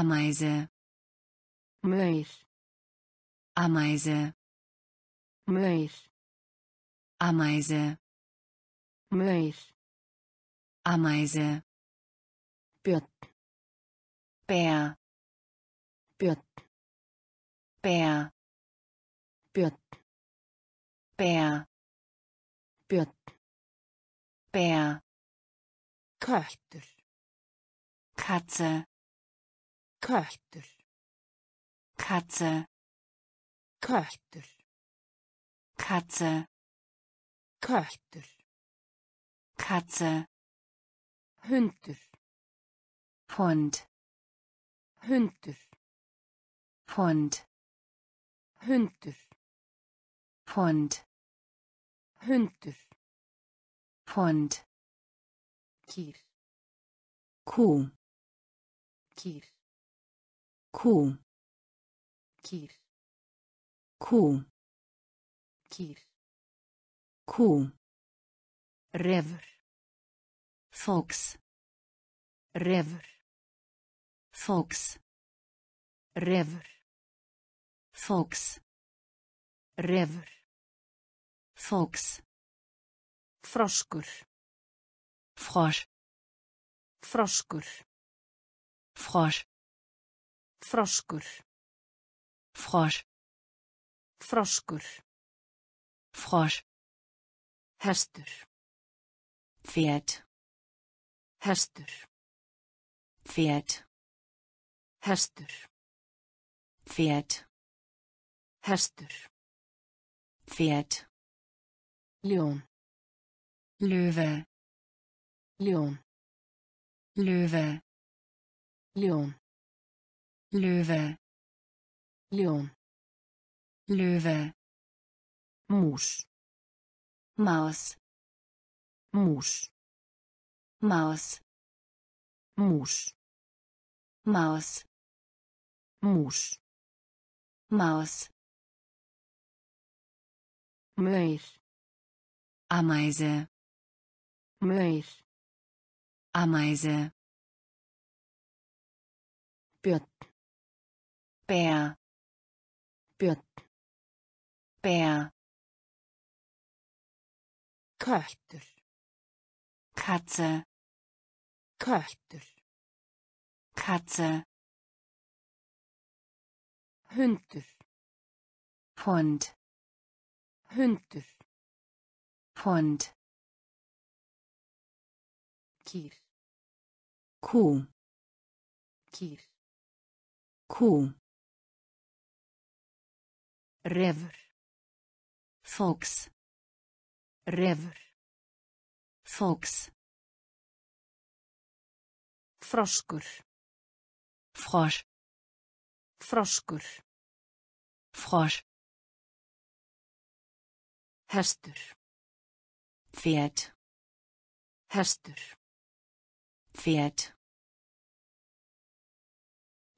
Ameise. Mönch. Ameise. Mönch. Ameise. Mönch. Ameise. Björn. Bär. Björn. Bär. Björn. Bär. Björn. Bär. Köttur. Katze. Köttur. Katze. Köttur. Katze. Köttur. Katze. Hundur. Hund. Hundur. Hund. Hundur. Hund. Hundur. Hund. Kier. Kuh. Kier. Kuh. Kier. Kuh. Kier. Kuh. Rever. Fox. Rever. Fox. Rever. Fox. Rever. Fox. Froskur. Frosch. Froskur. Frosch. Froskur. Frosch. Froskur. Frosch. Hestur. Pferd. Hestur. Pferd. Hestur. Pferd. Hestur. Pferd. Ljón. Löwe. Ljón. Löwe. Ljón. Löwe. Ljón. Löwe. Mús. Maus. Mús. Maus. Mús. Maus. Mús. Maus. Möyr. Ameise. Möyr. Ameise. Björn. Bär. Björn. Bär. Köttur. Katze. Köttur. Katze. Hundur. Hund. Hundur. Hund. Kier. Kuh. Kier. Kuh. Rever. Fox. Rever. Fox. Froskur. Frosch. Froskur. Frosch. Hestur. Pferd. Hestur. Pferd.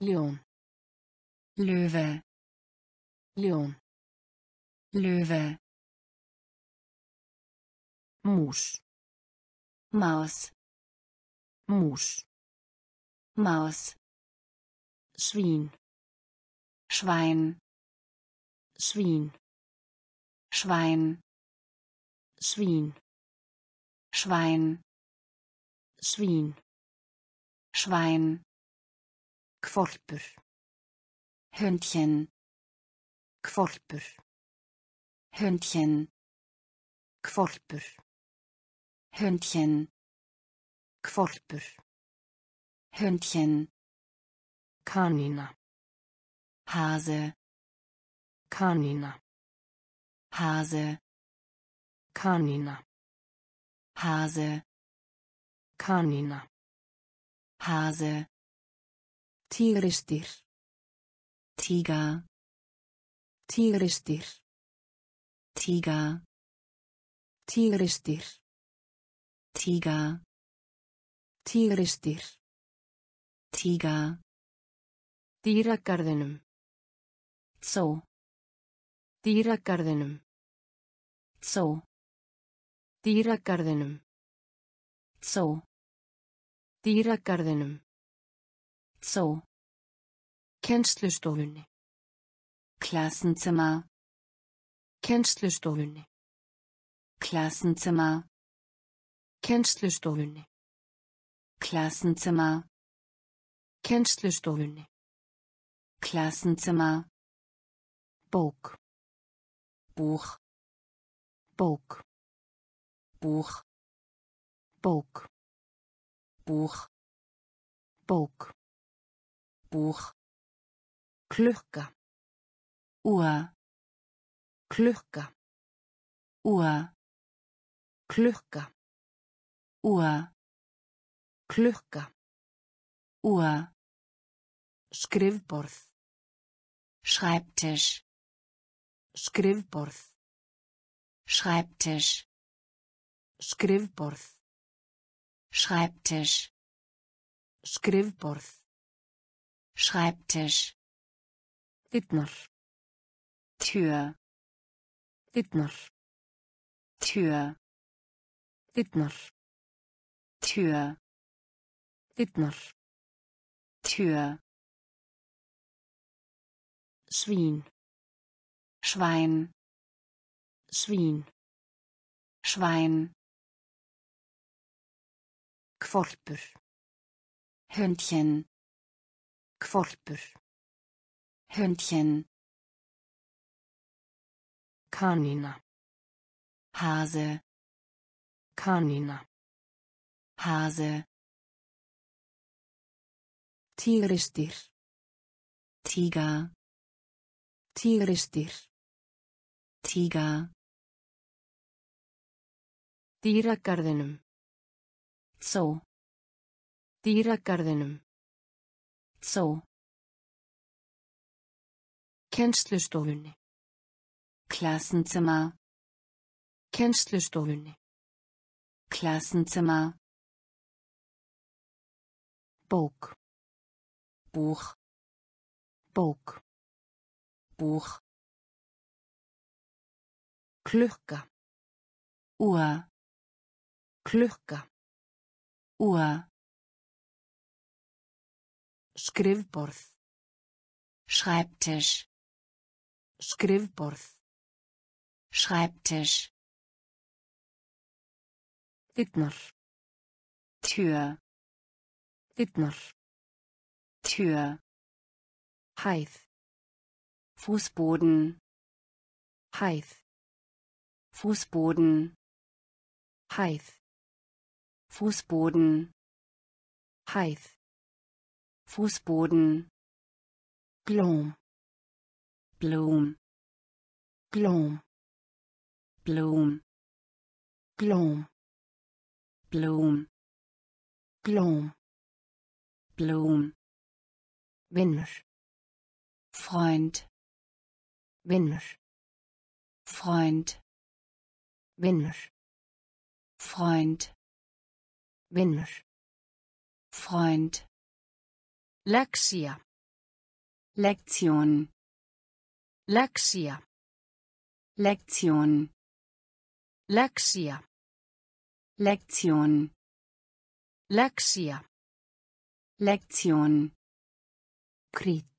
Ljón. Löwe. Ljón. Löwe. Mús. Maus. Mús. Maus. Schwein. Schwein. Schwein. Schwein. Schwein. Schwein. Schwein. Schwein. Kvolpur. Hündchen. Kvolpur. Hündchen. Kvolpur. Hündchen. Kvolpur. Hündchen. Kanina. Hase. Kanina. Hase. Kanina. Hase. Kanina. Hase. Tígrisdýr. Tíga. Tígrisdýr. Tíga. Tígrisdýr. Tíga. Tígrisdýr. Tíga. Dýragarðinum. Zoo. Dýragarðinum. Zoo. Dýragarðinum. Zoo. Dýragarðinum. Zoo. Kennslustofunni. Klassenzimmer. Kennslustofunni. Klassenzimmer. Kennslustofunni. Klassenzimmer. Kennslustofunni. Klassenzimmer. Bók. Buch. Bók. Buch. Bók. Buch. Bók. Buch. Klukka. Uhr. Klukka. Uhr. Klukka. Uhr. Klukka. Uhr. Skrifborð. Schreibtisch. Skrifborð. Schreibtisch. Skrifborð. Schreibtisch. Skrifborð. Schreibtisch. Dittner. Tür. Dittner. Tür. Dittner. Tür. Dittner. Tür. Schwein. Schwein. Schwein. Schwein. Kvolpur. Hündchen. Kvolpur. Hündchen. Kanina. Hase. Kanina. Hase. Tigerstier. Tiger. Tigerstier. Tiger. Dýragarðinum. Zoo. Dýragarðinum. Zoo. Kennslustofunni. Klassenzimmer. Kennslustofunni. Klassenzimmer. Bók. Buch. Bók. Buch. Klukka. Uhr. Klukka. Uhr. Skrifborð. Schreibtisch. Skrifborð. Schreibtisch. Dittner. Tür. Dittner. Tür. Hæð. Fußboden. Hæð. Fußboden. Hæð. Fußboden. Hæð. Fußboden. Blóm. Blóm. Blóm. Blóm. Blóm. Blóm. Blóm. Blóm. Vinur. Freund. Vinur. Freund. Vinur. Freund. Vinur. Freund. Lektia. Lektion. Lektia. Lektion. Lektia. Lektion. Lektia. Lektion. Krit.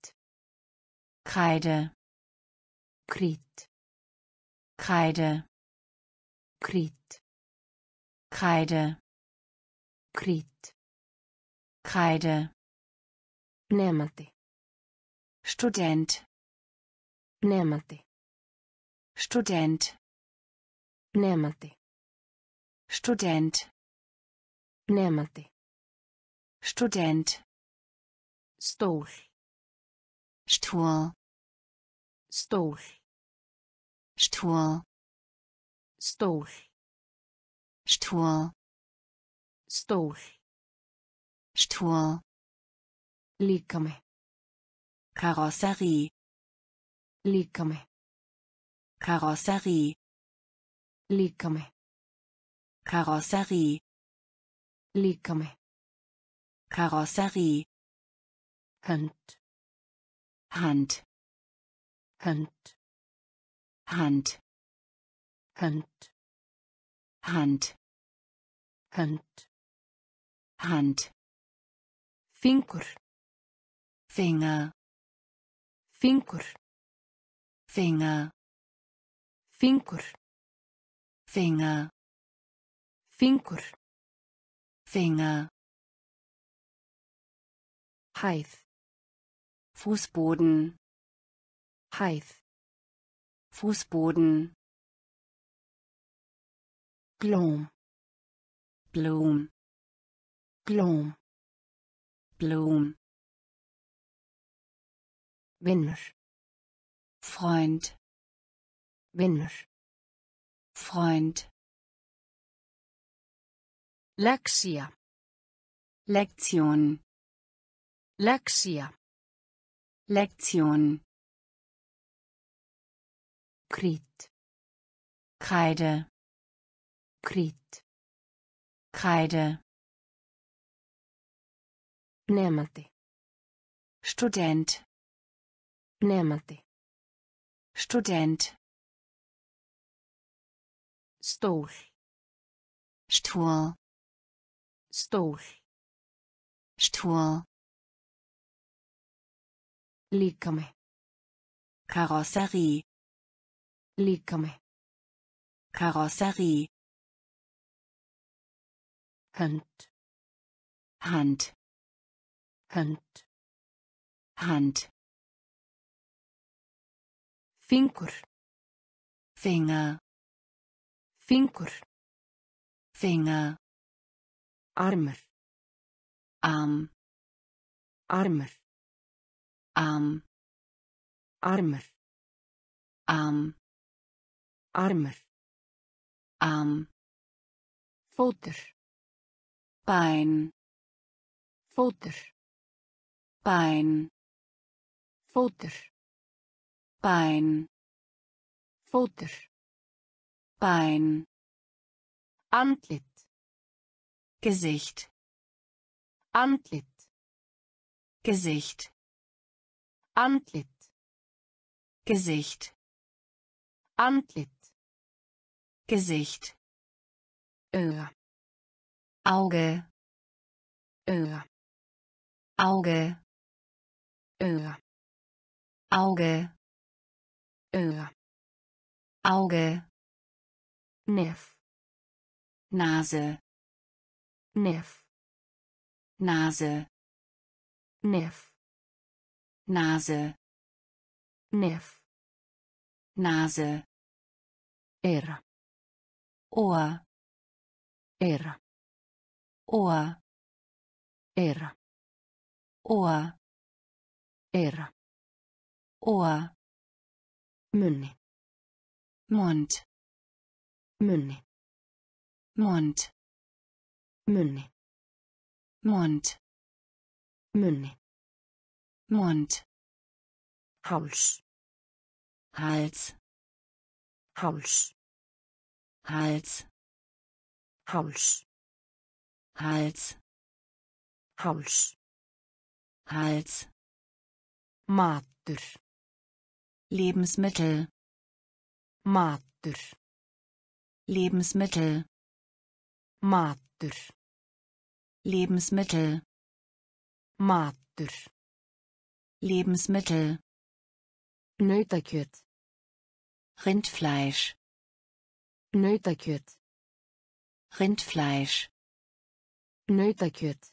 Kreide. Krit. Kreide. Krit. Kreide. Krit. Kreide. Nemandi. Student. Nemandi. Student. Nemandi. Student. Nemandi. Student. Stól. Stuhl. Stól. Stuhl. Stól. Stuhl. Stól. Stuhl. Líkami. Karosserie. Líkami. Karosserie. Líkami. Karosserie. Líkami. Karosserie. Hand. Hand. Hand. Hand. Hand. Hand. Hand. Hand. Fingur. Finger. Fingur. Finger. Fingur. Finger. Fingur. Finger. Heiß. Fußboden. Heiß. Fußboden. Glom. Blum. Glom. Blum. Vinner. Freund. Vinner. Freund. Lektia. Lektion. Lektia. Lektion. Krit. Kreide. Krit. Kreide. Pneumati. Student. Pneumati. Student. Stol. Stuhl. Stol. Stuhl. Líkami. Karosserie. Líkami. Karosserie. Hand. Hand. Hand. Hand. Fingur. Finger. Fingur. Finger. Armur. Arm. Armur. Arm. Armur. Arm. Armur. Arm. Fótur. Bein. Fótur. Bein. Fótur. Bein. Fótur. Bein. Antlitz. Gesicht. Antlitz. Gesicht. Antlitz. Gesicht. Antlitz. Gesicht. Öhr. Auge. Öhr. Auge. Öhr. Auge. Öhr. Auge. Nerv. Nase. Nerv. Nase. Nerv. Nase. Nerv. Nase. Ära. Ohr. Ära. Ohr. Ära. Ohr. Ära. Ohr. Munni. Mund. Munni. Mund. Munni. Mund. Munni. Mund. Hals. Hals. Hals. Hals. Hals. Hals. Hals. Hals. Matur. Lebensmittel. Matur. Lebensmittel. Matur. Lebensmittel. Matur. Lebensmittel. Nautakjöt. Rindfleisch. Nautakjöt. Rindfleisch. Nautakjöt.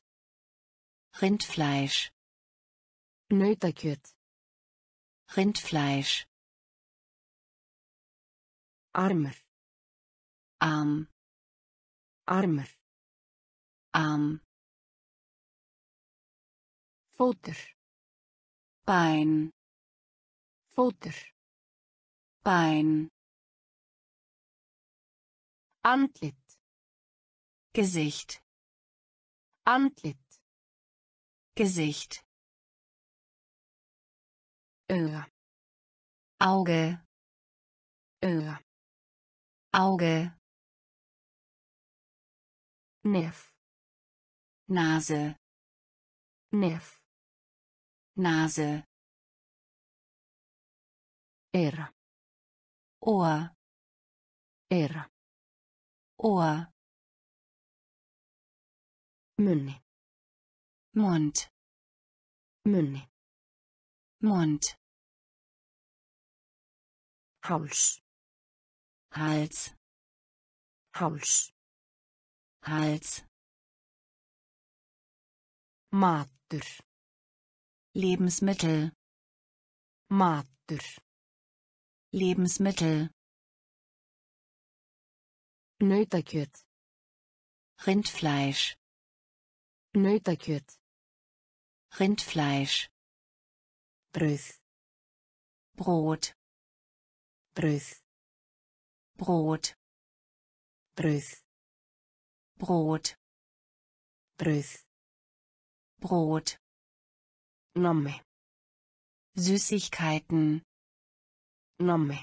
Rindfleisch. Nautakjöt. Rindfleisch. Armur. Arm. Armur. Arm. Fótur. Bein. Fótur. Bein. Antlitz. Gesicht. Antlitz. Gesicht. Öhr. Auge. Öhr. Auge. Nerv. Nase. Nerv. Nase. Ära. Ohr. Ära. Ohr. Munni. Mund. Munni. Mund. Hals. Hals. Hals. Hals. Matur. Lebensmittel. Matur. Lebensmittel. Nautakjöt. Rindfleisch. Nautakjöt. Rindfleisch. Bröt. Brot. Bröt. Brot. Bröt. Brot. Bröt. Brot. Nomme. Süßigkeiten. Nomme.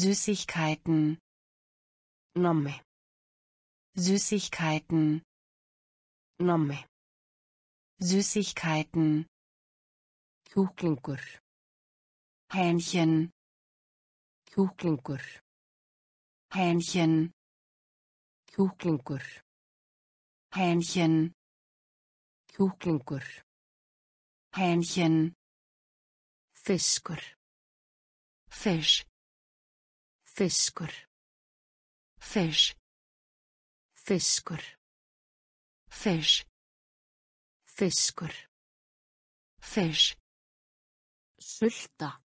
Süßigkeiten. Nomme. Süßigkeiten. Nomme. Süßigkeiten. Kjúklingur. Hähnchen. Kjúklingur. Hähnchen. Kjúklingur. Hähnchen. Kjúklingur. Hähnchen. Fiskur. Fisch. Fiskur. Fisch. Fiskur. Fisch. Fiskur. Fisch. Sylta.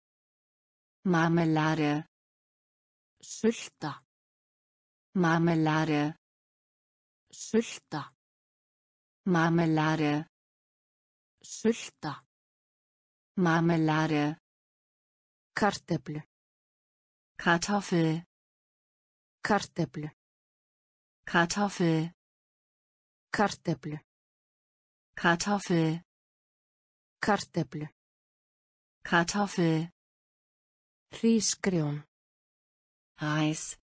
Marmelade. Sylta. Marmelade. Sylta. Marmelade. Sylta. Marmelade. Kartöffel. Kartoffel. Kartoffel. Kartoffel. Kartoffel. Kartoffel. Kartoffel. Kartoffel. Risgrön. Reis.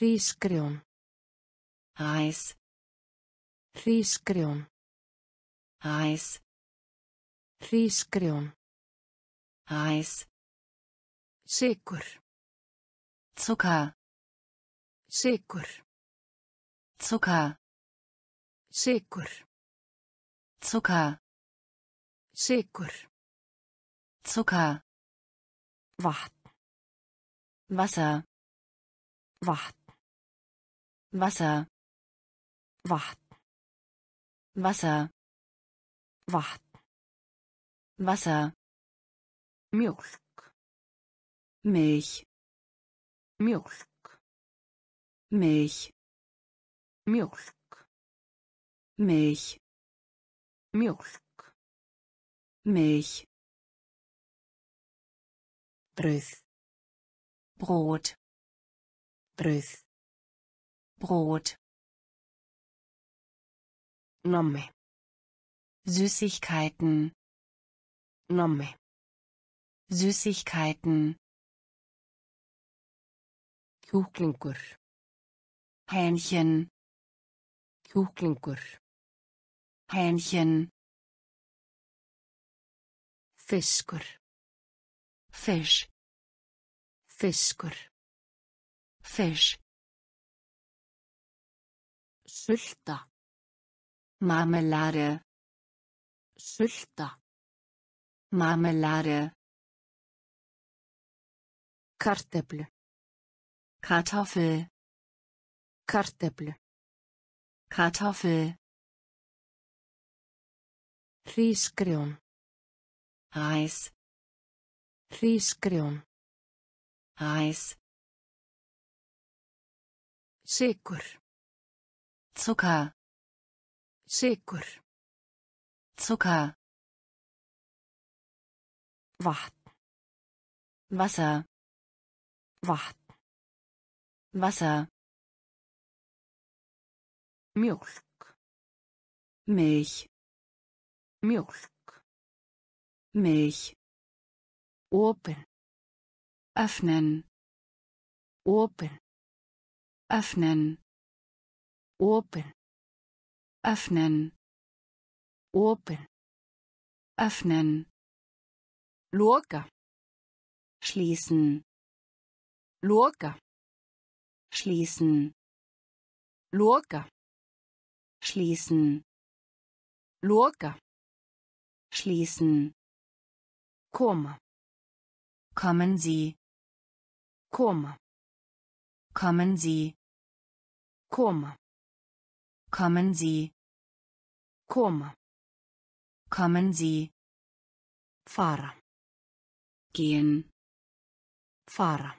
Risgrön. Reis. Risgrön. Reis. Risgrön. Reis. Zucker. Zucker. Zucker. Zucker. Zucker. Zucker. Zucker. Zucker. Warten. Wasser. Warten. Wasser. Warten. Wasser. Warten. Wasser. Milch. Milch. Milch. Milch. Milch. Milch. Milch. Milch. Bröt. Brot. Bröt. Brot. Nomme. Süßigkeiten. Nomme. Süßigkeiten. Kjúklingur. Hähnchen. Kjúklingur. Hähnchen. Fiskur. Fisch. Fiskur. Fisch. Sylta. Marmelade. Sylta. Marmelade. Kartöffel. Kartoffel. Kartöffel. Kartoffel. Risgrön. Reis. Risgrön. Reis. Zucker. Zucker. Zucker. Zucker. Warten. Wasser. Warten. Wasser. Milch. Milch. Milch. Milch. Open. Öffnen. Open. Öffnen. Open. Öffnen. Open. Öffnen. Loka. Schließen. Loka. Schließen. Loka. Schließen. Loka. Schließen. Kommen. Kommen Sie. Komma. Kommen Sie. Komma. Kommen Sie. Komma. Kommen Sie. Fahrer. Gehen. Fahrer.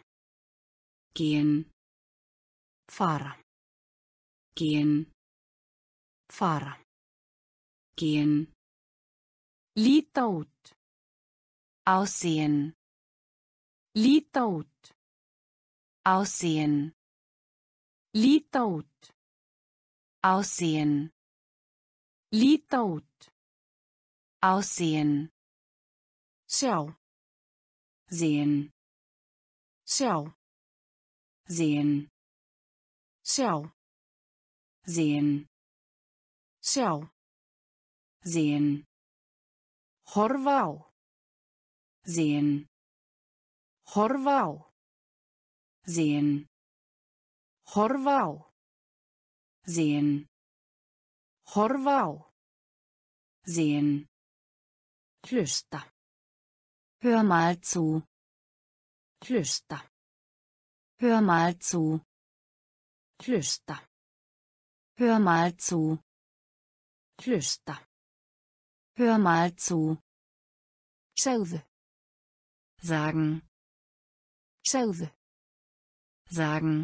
Gehen. Fahrer. Gehen. Fahrer. Gehen. Líta út. Aussehen. Líta út. Aussehen. Líta út. Aussehen. Líta út. Aussehen. Sjá. Sehen. Sjá. Sehen. Sjá. Sehen. Sjá. Sehen. Horfa á. Sehen. Horfa á. Sehen. Horfa á. Sehen. Horfa á. Sehen. Hlusta. Hör mal zu. Hlusta. Hör mal zu. Hlusta. Hör mal zu. Hlusta. Hör mal zu. Segðu. Sagen. Segðu. Sagen.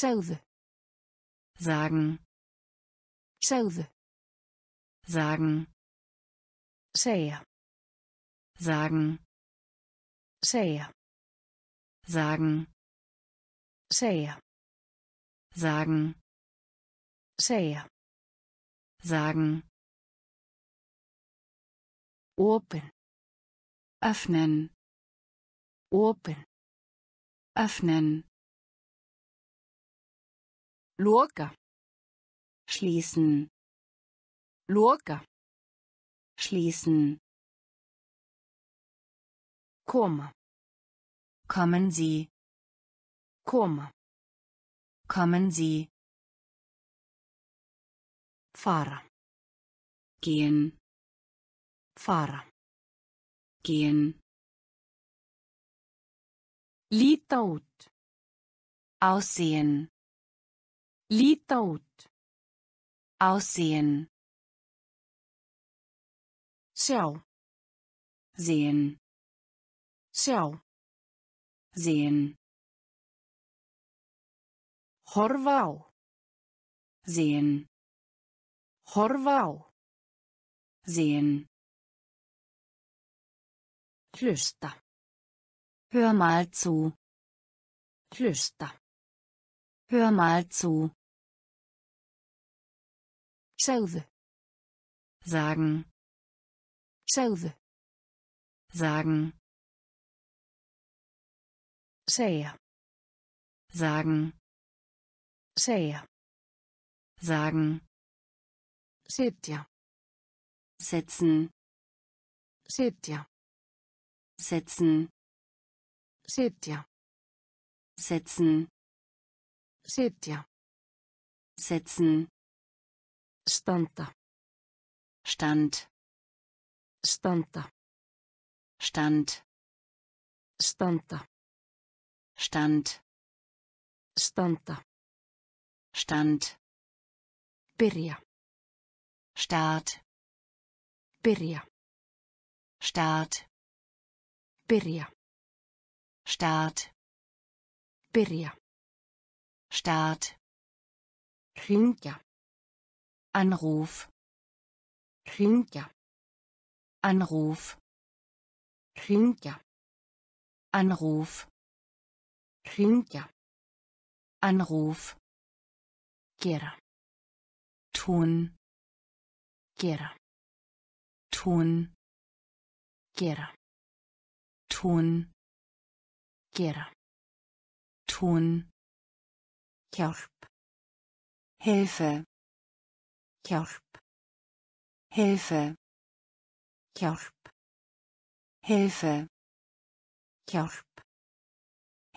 Segðu. Sagen. Segðu. Sagen. Segja. Sagen. Segja. Sagen. Segja. Sagen. Segja. Sagen. Open. Öffnen. Open. Öffnen. Loka. Schließen. Loka. Schließen. Komma. Kommen Sie. Komma. Kommen Sie. Fahrer. Gehen. Fahrer. Gehen. Líta út. Aussehen. Líta út. Aussehen. Sjá. Sehen. Sjá. Sehen. Horfa á. Sehen. Horfa á. Sehen. Hlusta. Hör mal zu. Hlusta. Hör mal zu. Segðu. Sagen. Segðu. Sagen. Segja. Sagen. Segja. Sagen. Sitja. Sitzen. Sitja. Sitzen. Sitja. Sitzen. Sitja. Sitzen. Standa. Stand. Standa. Stand. Standa. Stand. Standa. Stand. Byrja. Start. Byrja. Start. Byrja. Start. Byrja. Start. Hringja. Anruf. Hringja. Anruf. Hringja. Anruf. Hringja. Anruf. Gera. Tun. Gera. Tun. Gera. Tun. Gera. Tun. Hjálp. Hilfe. Hjálp. Hilfe. Hjálp. Hilfe. Hjálp.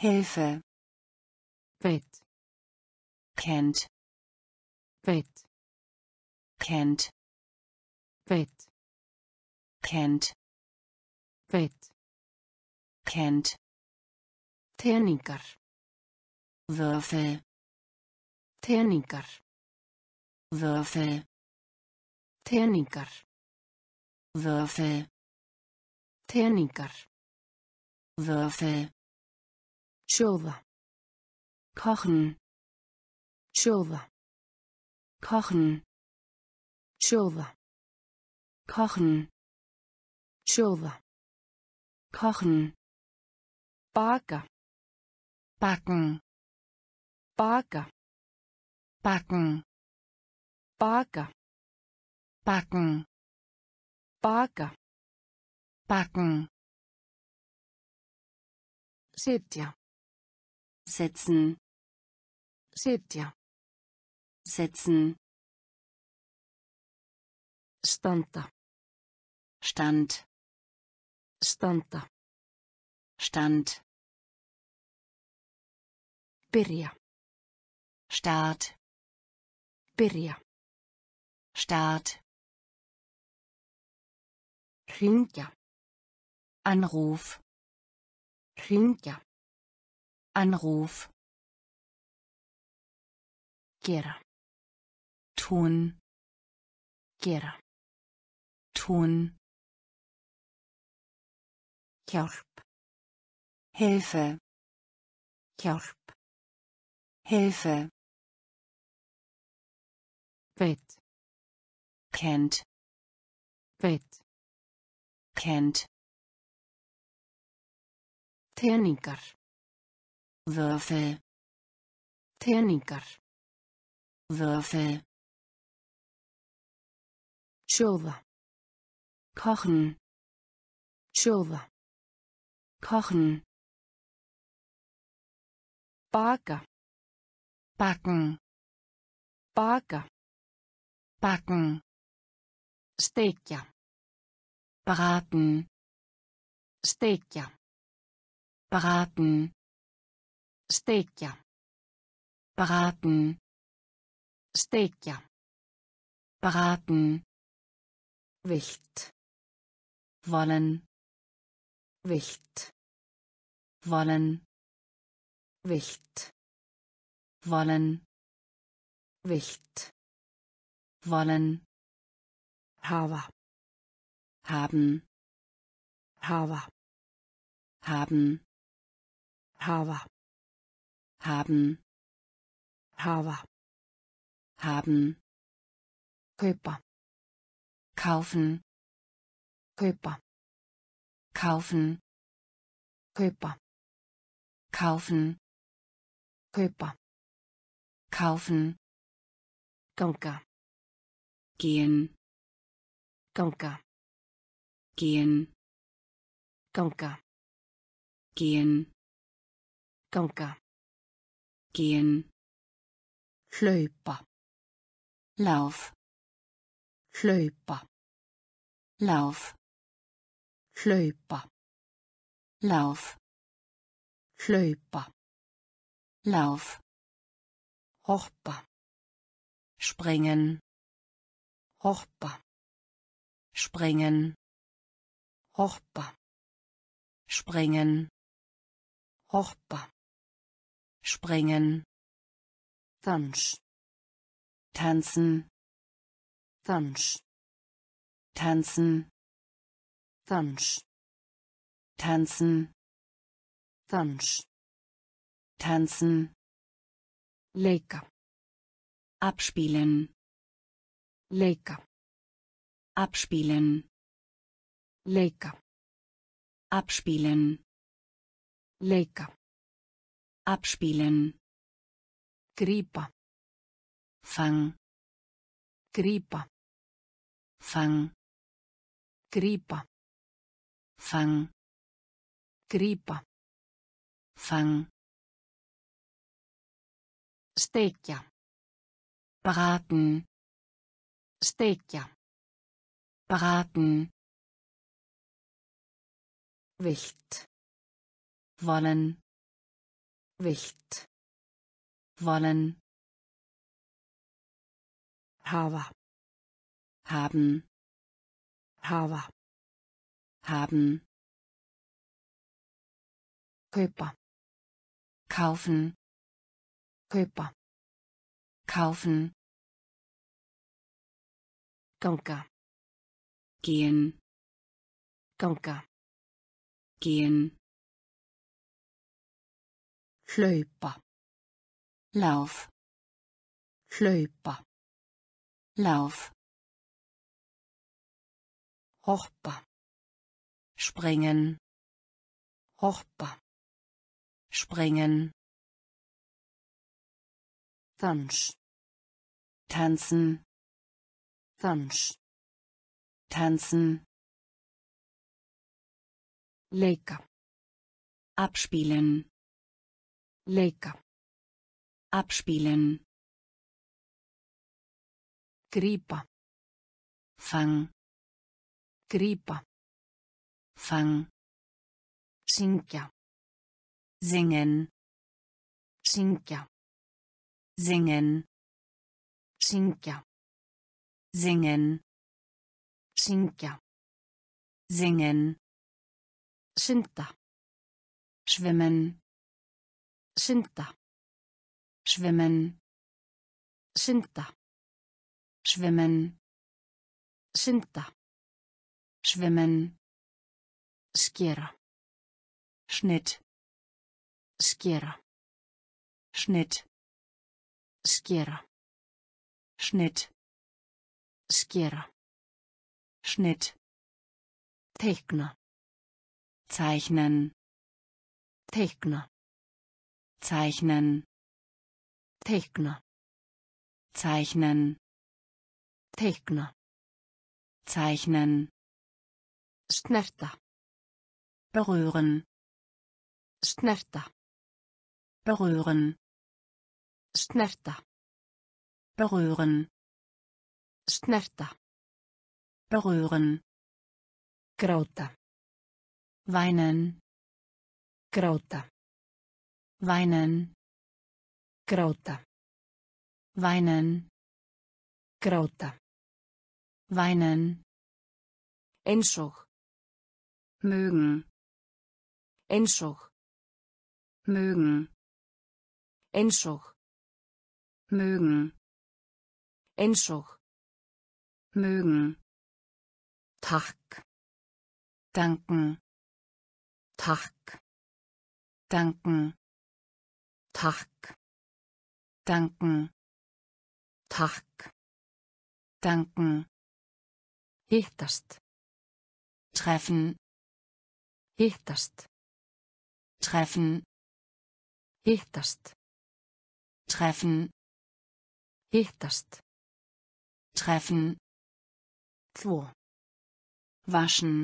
Hilfe. Weit. Kennt. Weit. Kennt. Weit. Kennt. Weit. Kennt. Teningar. Vöfi. Teningar. Vöfi. Teningar. Vöfi. Teningar. Vöfi. Sjóða. Kochen. Sjóða. Kochen. Sjóða. Kochen. Sjóða. Kochen. Baka. Backen. Baka. Backen. Baka. Backen. Baka. Backen. Sitja. Setzen. Sitja. Setzen. Standa. Stand. Standa. Stand. Byrja. Start. Byrja. Start. Hringja. Anruf. Hringja. Anruf. Gera. Tun. Gera. Tun. Hjálp. Hilfe. Hjálp. Hilfe. Weit. Kennt. Weit. Kennt. Teningar. Würfel. Teningar. Würfel. Sjóða. Kochen. Sjóða. Kochen. Baka. Backen. Baka. Backen. Steikja. Braten. Steikja. Braten. Steikja. Braten. Steikja. Braten. Wicht. Wollen. Wicht. Wollen. Wicht. Wollen. Wicht. Wollen. Hava. Haben. Hava. Haben. Hava. Haben. Hava. Haben. Köper. Kaufen. Köper. Kaufen. Köper. Kaufen. Köper. Kaufen. Ganga. Gehen. Ganga. Gehen. Ganga. Gehen. Ganga. Gehen. Hlaupa. Lauf. Hlaupa. Lauf. Hlaupa. Lauf. Hlaupa. Lauf. Hoppa. Springen. Hoppa. Springen. Hoppa. Springen. Hoppa. Springen. Tanz. Tanzen. Tanz. Tanzen. Tanz. Tanzen. Tanz. Tanzen. Leika. Abspielen. Leika. Abspielen. Leika. Abspielen. Leika. Abspielen. Gripa. Fang. Gripa. Fang. Gripa. Fang. Gripa. Fang. Steikja. Braten. Steikja. Braten. Wicht. Wollen. Wicht. Wollen. Hava. Haben. Hava. Haben. Köper. kaufen, køber, kaufen, ganga, gehen, hlaupa, lauf, hoppa, springen, tanz, tanzen, leika, abspielen, gripa, fang, syngja, singen, syngja, singen, syngja, singen, synda, schwimmen, synda, schwimmen, synda, schwimmen, skera, schnitt, skera, schnitt, skera, schnitt, teikna, zeichnen, teikna, zeichnen, teikna, zeichnen, snerta, berühren, snerta, berühren, snerta, berühren, gråta, weinen, gråta, weinen, gråta, weinen, Enschog, mögen, Enschog, mögen, Enschog, mögen, Tag, danken, hittast, treffen, hittast, treffen, Klo waschen,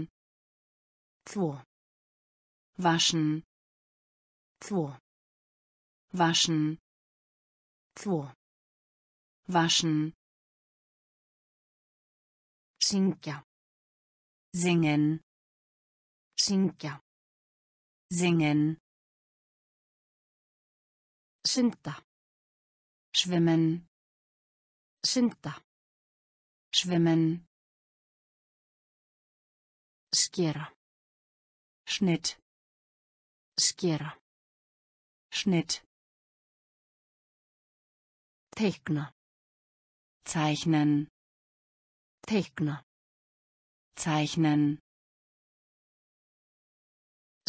Syngja, singen, Synda, schwimmen, Skera, schnitt, Teikna, zeichnen,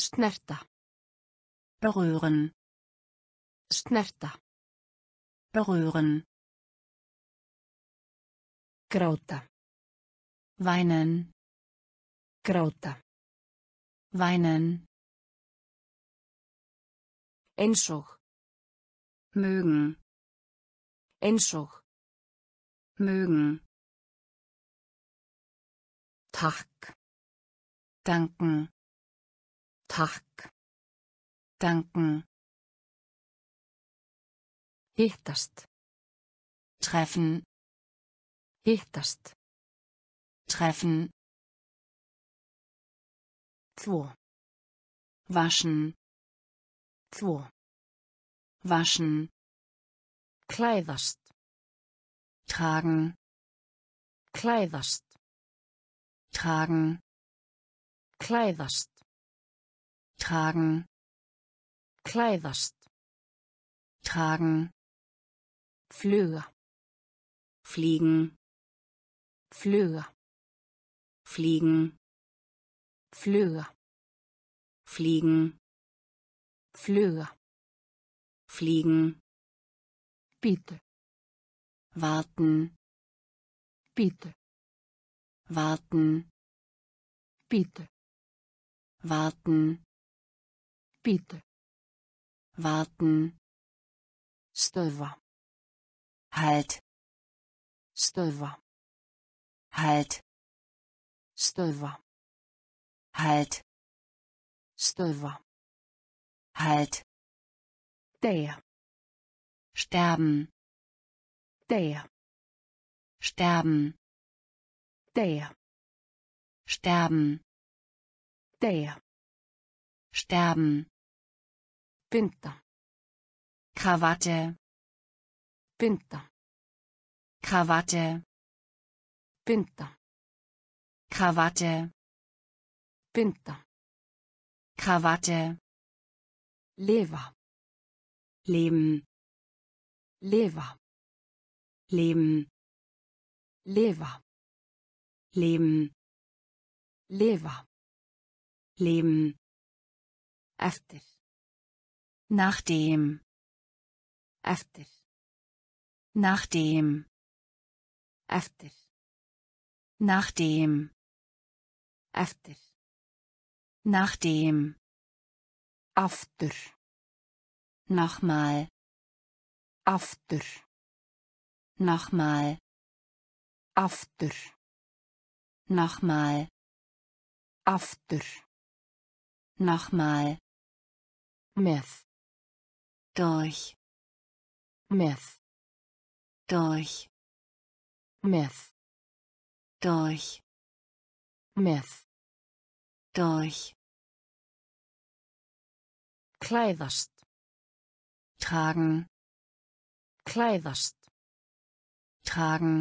Snerta, berühren, Gråta, weinen, Enschog, mögen, Tag, danken, hittast, treffen, Klo waschen, Kleidast, tragen, Kleidast, tragen, Flöhe, fliegen, Flöhe, fliegen, Flöhe, fliegen, Flöhe, fliegen, bitte, warten, bitte, warten, bitte, warten, bitte, warten, Stöver, halt, Stöver, halt, Stöver, halt, Stöver, halt, der, sterben, der, sterben, der, sterben, der, sterben, Pinter, Krawatte, Pinter, Krawatte, Pinter, Krawatte, Pinter, Krawatte, Lever, Leben, Lever, Leben, Lever, Leben, Lever, Leben, efter, nachdem, efter, nachdem, efter, nachdem, efter, nachdem, after, nochmal, after, nochmal, after, nochmal, after, nochmal, Meth, durch, Meth, durch, Meth, durch, Meth, durch, Kleidast, tragen, Kleidast, tragen,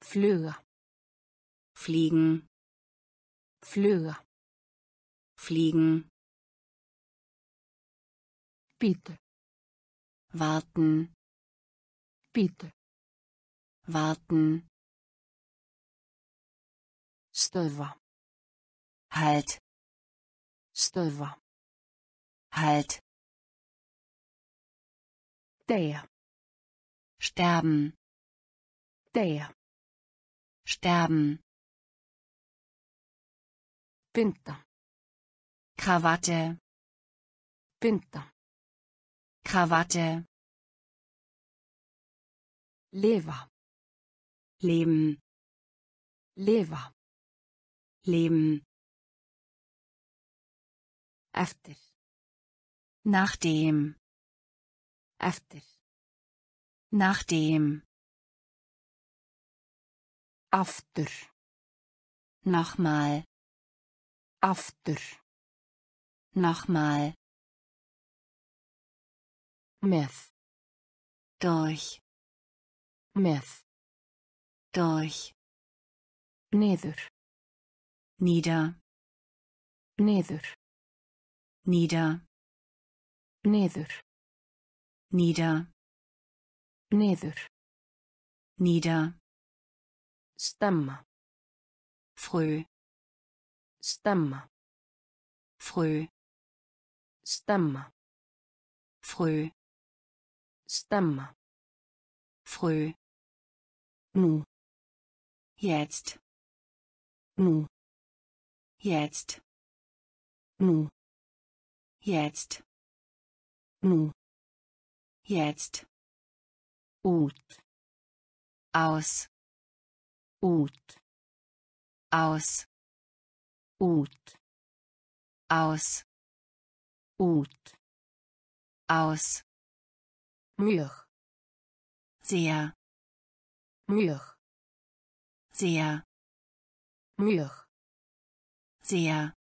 Flöhe, fliegen, Flöhe, fliegen, bitte, warten, Stöver, halt, der, sterben, Pinter, Krawatte, Pinter, Krawatte, Lever, Leben, Lever, Leben, efter, nachdem, efter, nachdem, after, nochmal, after, nochmal, Meth, durch, Meth, durch, nieder, nieder, nieder, nieder, stamma, frö, stamma, frö, stamma, frö, nu, jetzt, nu, jetzt, nu, jetzt, ut, aus, ut, aus, ut, aus, Mühe, sehr, Mühe, sehr, Mühe, sehr,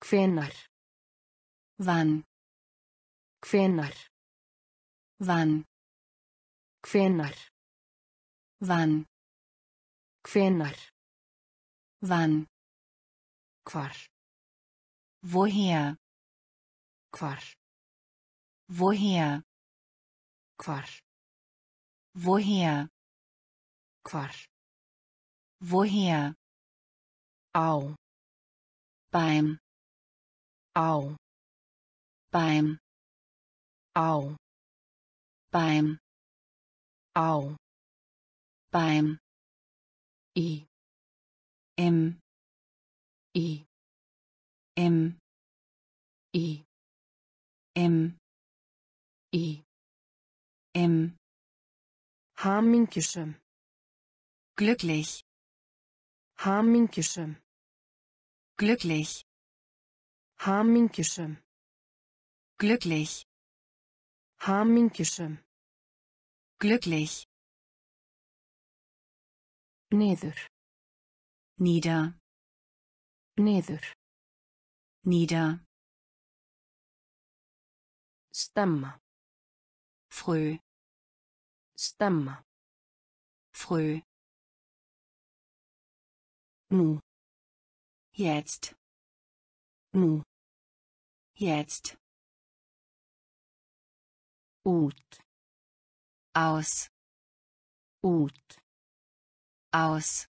Kvenner, wann, Kvenner, wann, Kvenner, wann, Quar, Woher? Hvar? Woher? Hvar? Woher? Hvar? Woher? Au. Beim. Au. Beim. Au. Beim. Au. Beim. I. M. I. M. I. M. I. M. Hamingjusum. Glücklich. Hamingjusum. Glücklich. Hamingjusum. Glücklich. Hamingjusum. Glücklich. Niður. Nieder. Niður. Nieder. Stemma. Frø. Stemma. Frø. Nu. Jetzt. Nu. Jetzt. Ut. Aus. Ut. Aus.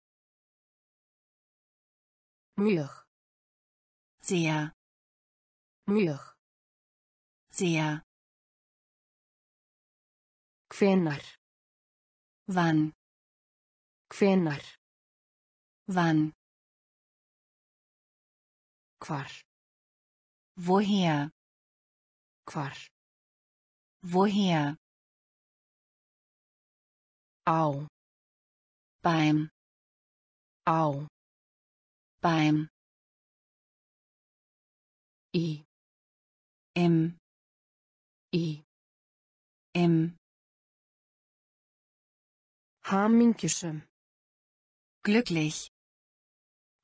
Mjög. Sehr. Mjög. Sehr. Hvenar. Wann. Hvenar. Wann. Hvar. Woher. Hvar. Woher. Au. Beim. Au. Beim. I. M. I. M. Hamingjusum. Glücklich.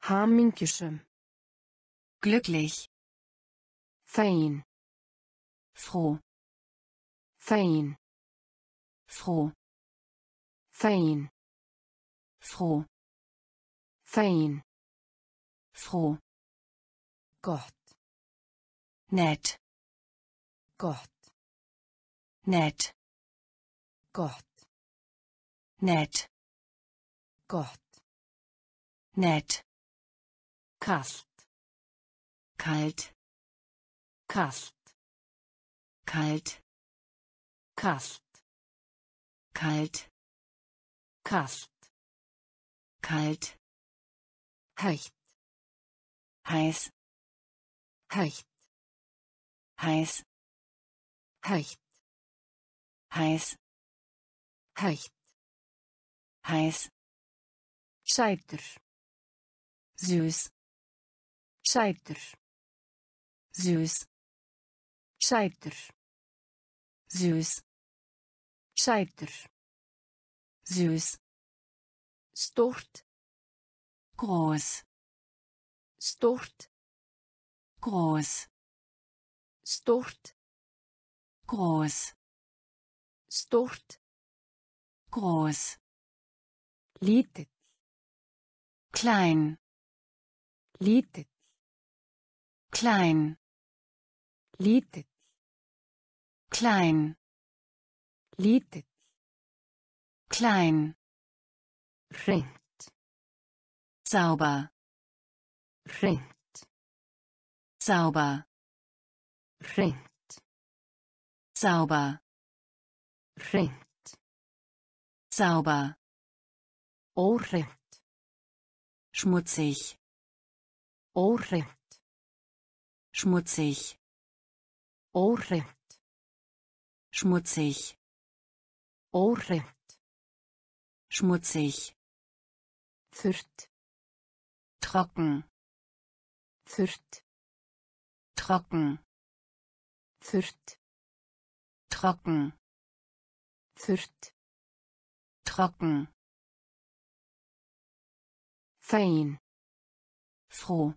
Hamingjusum. Glücklich. Fein. Froh. Fein. Froh. Fein. Froh. Fein. Froh. Gott. Nett. Gott. Nett. Gott. Nett. Gott. Nett. Kalt. Kalt. Kalt. Kalt. Kalt. Kalt. Kalt. Kalt. Heiß. Heiß. Heiß. Heiß. Heiß. Heiß. Heiß. Heiß. Scheiter. Süß. Scheiter. Süß. Scheiter. Süß. Scheiter. Süß. Stort. Groß. Stort. Groß. Stort. Groß. Stort. Groß. Litet. Klein. Litet. Klein. Litet. Klein. Litet. Klein. Rent. Sauber. Rent. Sauber. Rent. Sauber. Rent. Sauber. Ohrrent. Schmutzig. Ohrrent. Schmutzig. Ohrrent. Schmutzig. Ohrrent. Schmutzig. Thürt. Trocken. Thürt. Trocken. Thürt. Trocken. Thürt. Trocken. Fein. Froh.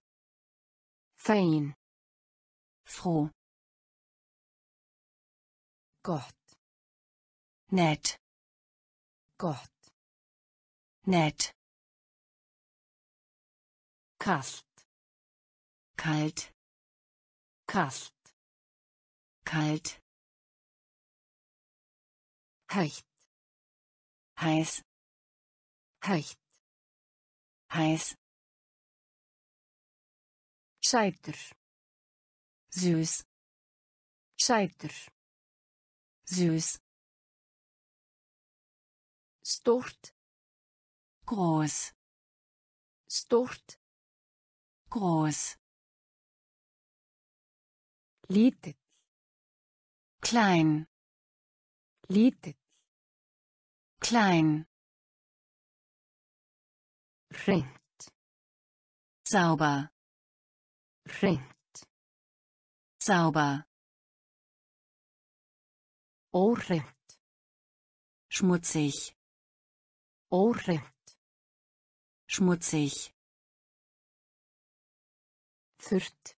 Fein. Froh. Gott. Nett. Gott. Nett. Kalt. Kalt. Kalt. Kalt. Heiß. Heiß. Heiß. Heiß. Scheiter. Süß. Scheiter. Süß. Stort. Groß. Stort. Groß. Litet. Klein. Litet. Klein. Rent. Sauber. Rent. Sauber. Orent. Schmutzig. Orent. Schmutzig. Thürt.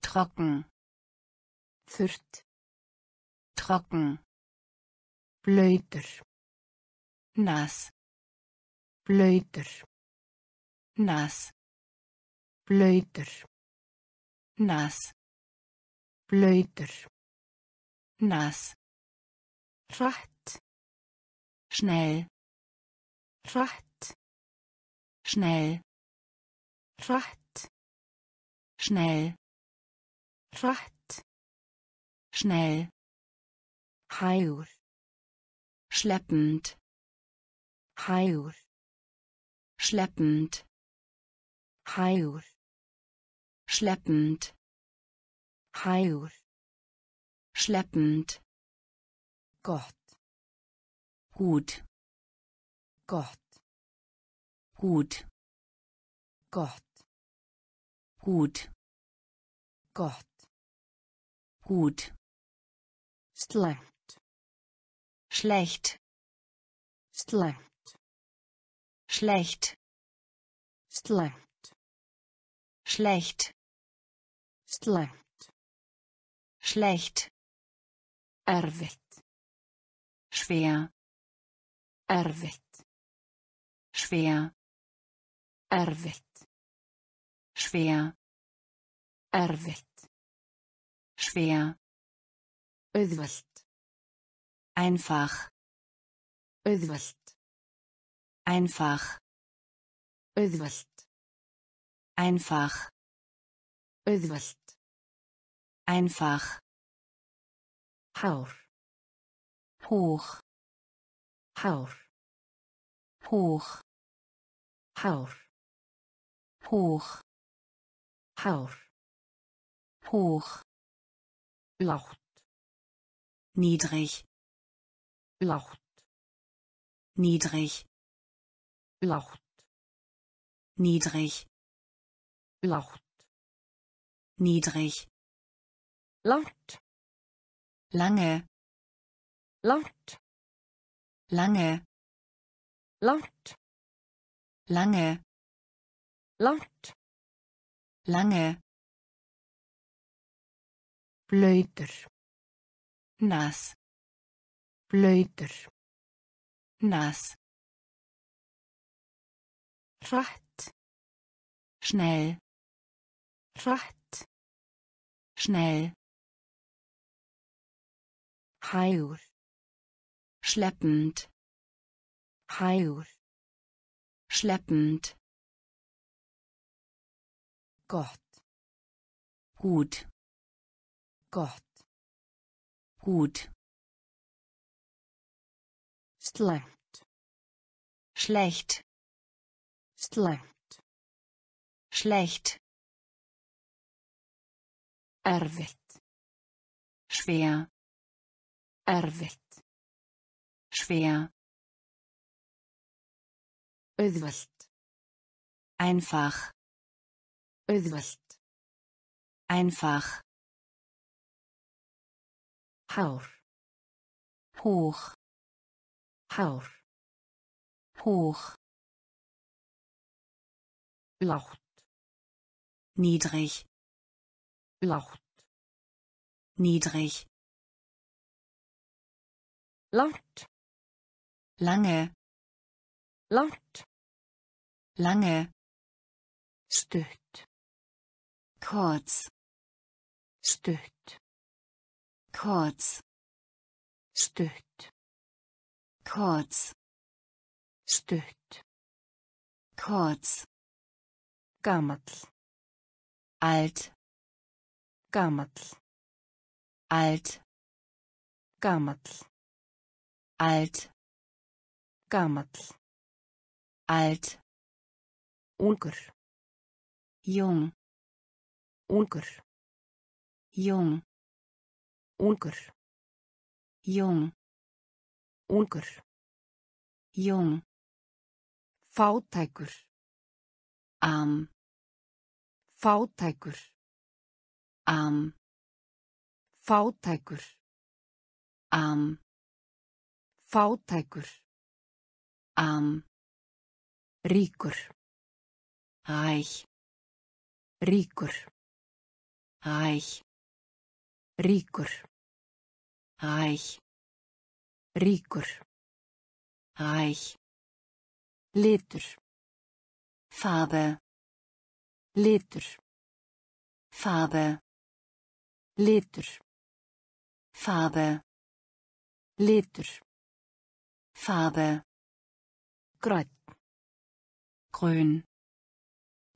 Trocken. Thürt. Trocken. Blöder. Nass. Blöder. Nass. Blöder. Nass. Blöder. Nass. Hratt. Schnell. Hratt. Schnell. Hratt. Schnell. Hratt. Schnell. Heiur. Schleppend. Heiur. Schleppend. Heiur. Schleppend. Heiur. Schleppend. Gott. Gut. Gott. Gut. Gott. Gut. Gott. Gut. Slecht. Schlecht. Slecht. Schlecht. Slecht. Schlecht. Slecht. Schlecht. Erwitt. Schwer. Erwitt. Schwer. Erwitt. Schwer. Erwitt. Schwer. Öðvöld. Einfach. Öðvöld. Einfach. Öðvöld. Einfach. Öðvöld. Einfach. Hár. Hoch. Hár. Hoch. Hár. Hoch. Hár. Hoch. Laut. Niedrig. Laut. Niedrig. Laut. Niedrig. Laut. Niedrig. Laut. Lange. Laut. Lange. Laut. Lange. Laut. Lange. Blöder. Nass. Blöder. Nass. Hratt. Schnell. Hratt. Schnell. Heiur. Schleppend. Heiur. Schleppend. Gott. Gut. Gott. Gut. Slecht. Schlecht. Slecht. Schlecht. Erwitt. Schwer. Erwitt. Schwer. Öðvöld. Einfach. Öðvöld. Einfach. Hár. Hoch. Hár. Hoch. Laut. Niedrig. Laut. Niedrig. Laut. Lange. Laut. Lange. Stutt. Kurz. Stutt. Kurz. Stutt. Kurz. Stutt. Kurz. Gammal. Alt. Gammal. Alt. Gammal. Alt. Gammal. Alt. Unker. Jung. Unker. Jung. Unker. Jung. Unker. Jung. Fátækur. Am. Fátækur. Am. Fátækur. Am. Fátækur. Am. Ríkur. Æg. Ríkur. Æg. Ríkur. Æg. Ríkur. Æg. Litur. Farbe. Litur. Farbe. Litur. Farbe. Litur. Farbe. Grøn.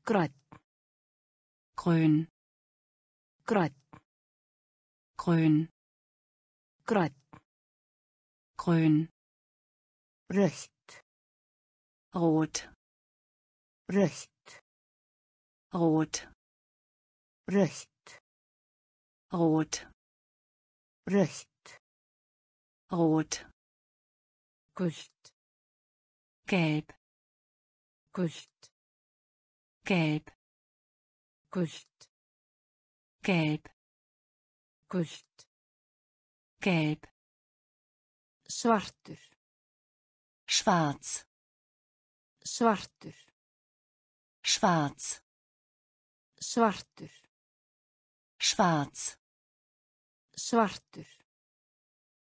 Grøn. Grøn. Grøn. Grøn. Grün, grün, grün, röst, rot, röst, rot, röst, rot, gelb, gult, gelb. Gult, gelb, svartur, schwarz, svartur, schwarz, svartur,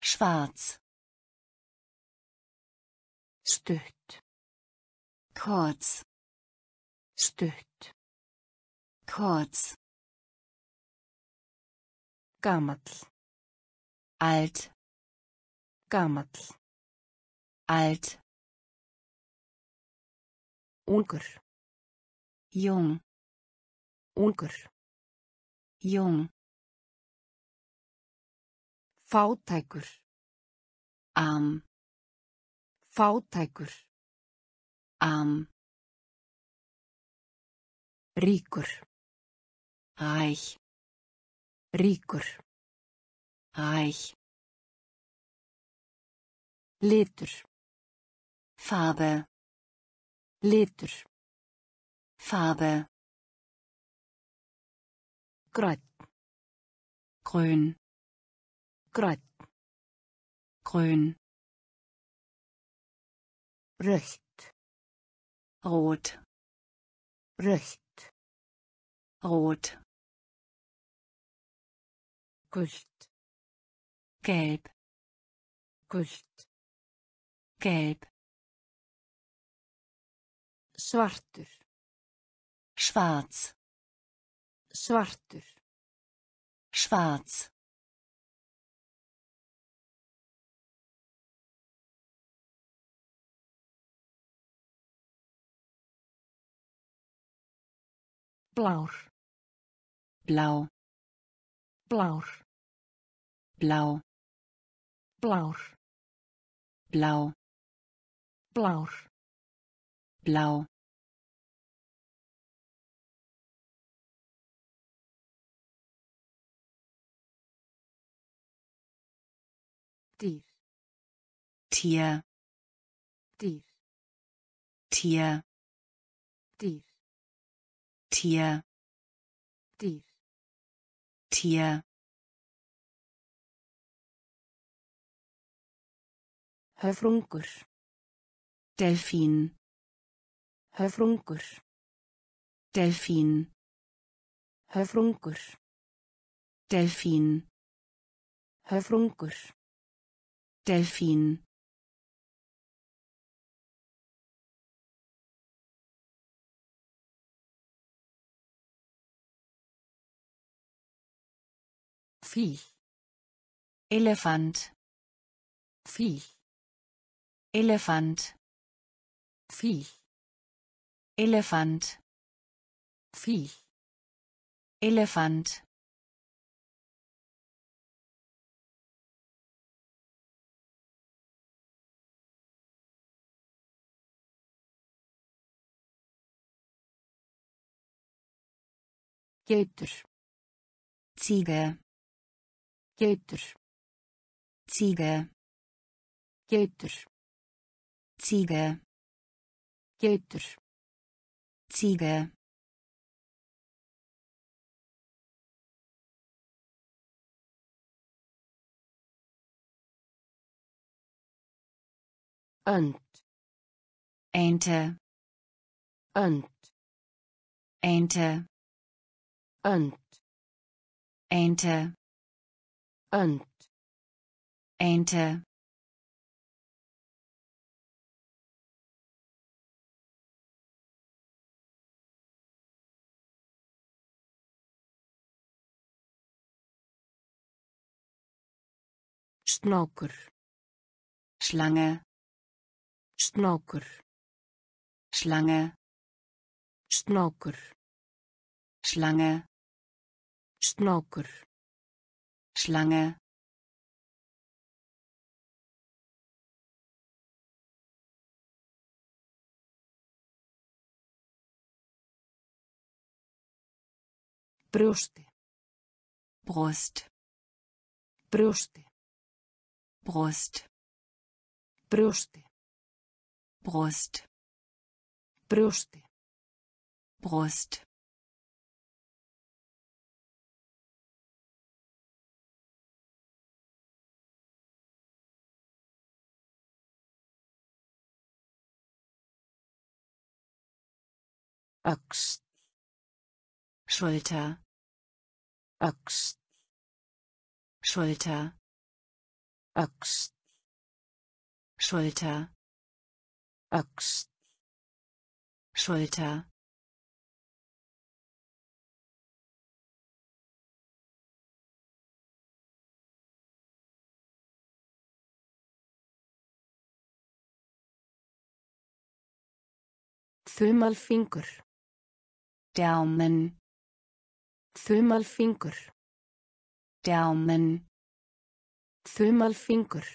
schwarz, stutt, kurz, gammal, alt, ungur, jung, fátækur, am, ríkur, æg, litur, farbe, grøn, grøn, røst, rot, gult, gelb, gult, gelb, svartur, schwarz, blár, blau, blár, blau, blár, blau, blár, blau, Tier, höfrungur, delfín, höfrungur, delfín, höfrungur, delfín, Viech. Elefant. Viech. Elefant. Viech. Elefant. Viech. Elefant. Geiter. Ziege. Geiter. Ziege. Geiter. Ziege. Geiter. Ziege. Ant. Ente. Ant. Ente. Ant. Ente. Ant. Ente. Schnorker. Schlange. Schnorker. Schlange. Schnorker. Schlange. Schnorker. Schlange. Brüste. Brust. Brüste. Brust. Brüste. Brust. Brüste. Brust. Axt. Schulter. Axt. Schulter. Axt. Schulter. Axt. Schulter. Þumalfingur. Daumen. Þumalfingur. Daumen. Þumalfingur.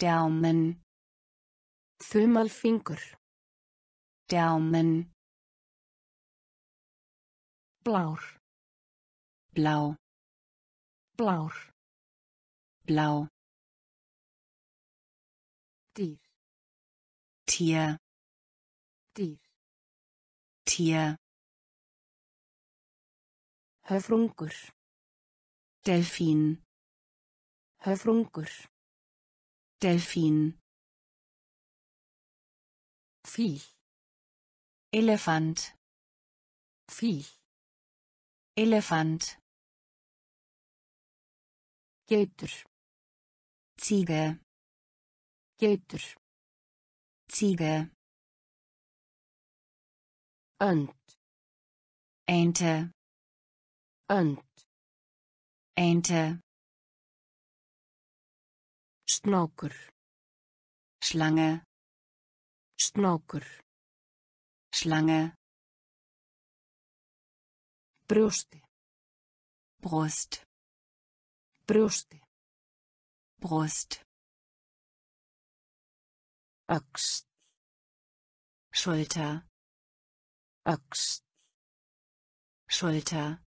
Daumen. Þumalfingur. Daumen. Blár. Blau. Blár. Blau. Dýr. Tier. Dýr. Tier. Höfrungur. Delfín. Höfrungur. Delfín. Viech. Elefant. Viech. Elefant. Geitur. Ziege. Geitur. Ziege. Ant. Ente. Ant. Ente. Schnorker. Schlange. Schnorker. Schlange. Brüste. Brust. Brüste. Brust. Axt. Schulter. Axt. Schulter.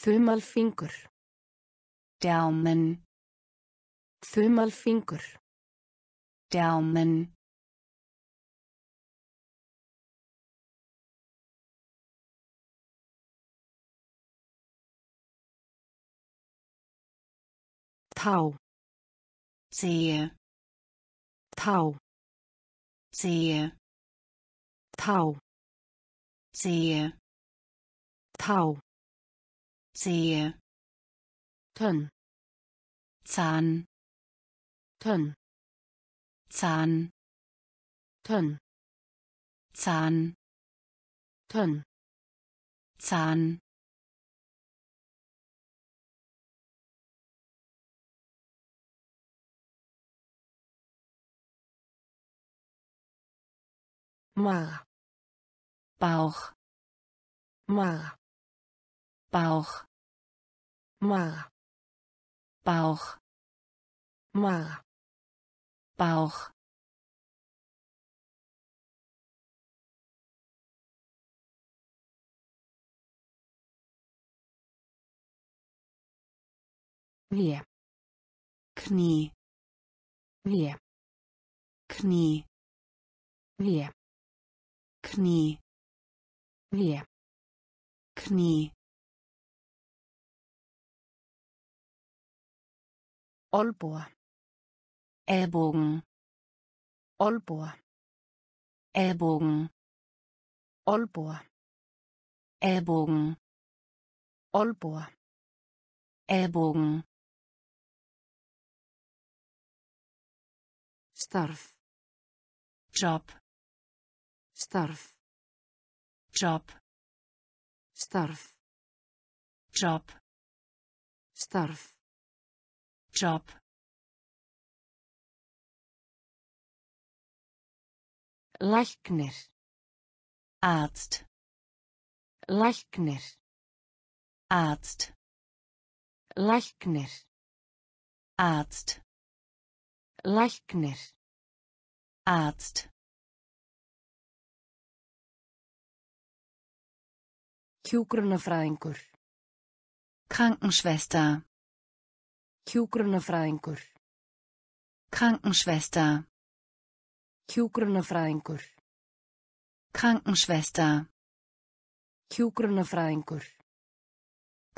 Þumalfingur. Daumen. Þumalfingur. Daumen. Tau. Zehe. Tau. Zehe. Tau. Zehe. Tau. Zehe. Tön. Zahn. Tön. Zahn. Tön. Zahn. Tön. Zahn. Мага. Bauch. Мага. Bauch. Мага. Bauch. Мага. Bauch. Wir. Knie. Wir. Knie. Wir. Knie. Wir. Knie. Olboer. Ellbogen. Olboer. Ellbogen. Olboer. Ellbogen. Olboer. Ellbogen. Starf. Job. Starf. Job. Starf. Job. Starf. Job. Læknir. Arzt. Læknir. Arzt. Læknir. Arzt. Læknir. Arzt. Hjúkrunarfræðingur. Krankenschwester. Hjúkrunarfræðingur. Krankenschwester. Hjúkrunarfræðingur. Krankenschwester. Hjúkrunarfræðingur.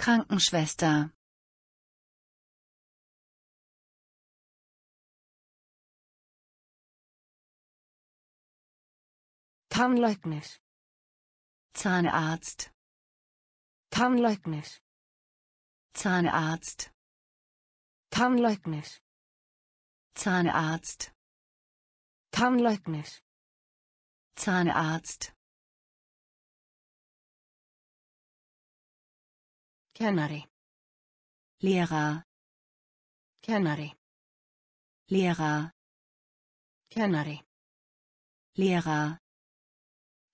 Krankenschwester. Tannlæknir. Zahnarzt. Tannlæknir. Zahnarzt. Tannlæknir. Zahnarzt. Tannlæknir. Zahnarzt. Kennari. Lehrer. Kennari. Lehrer. Kennari. Lehrer.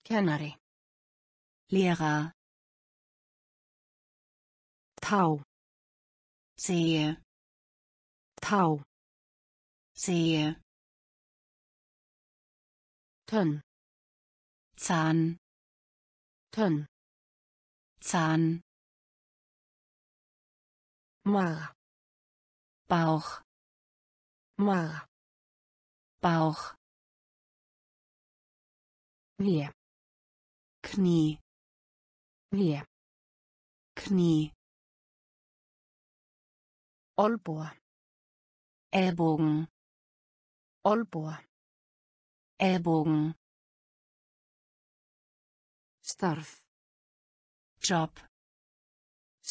Kennari. Lehrer. Tau. Zehe. Tau. Zehe. Tön. Zahn. Tön. Zahn. Mager. Bauch. Mager. Bauch. Wir. Knie. Wir. Knie. Olboer. Ellbogen. Olboer. Ellbogen. Starf. Job.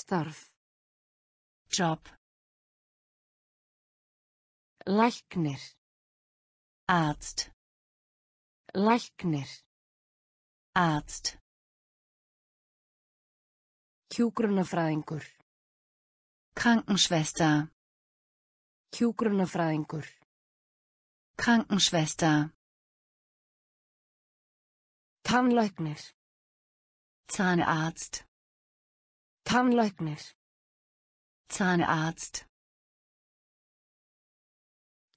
Starf. Job. Læknir. Arzt. Læknir. Arzt. Hjúkrunarfræðingur. Krankenschwester. Hjúkrunarfræðingur. Krankenschwester. Tannlæknir. Zahnarzt. Tannlæknir. Zahnarzt.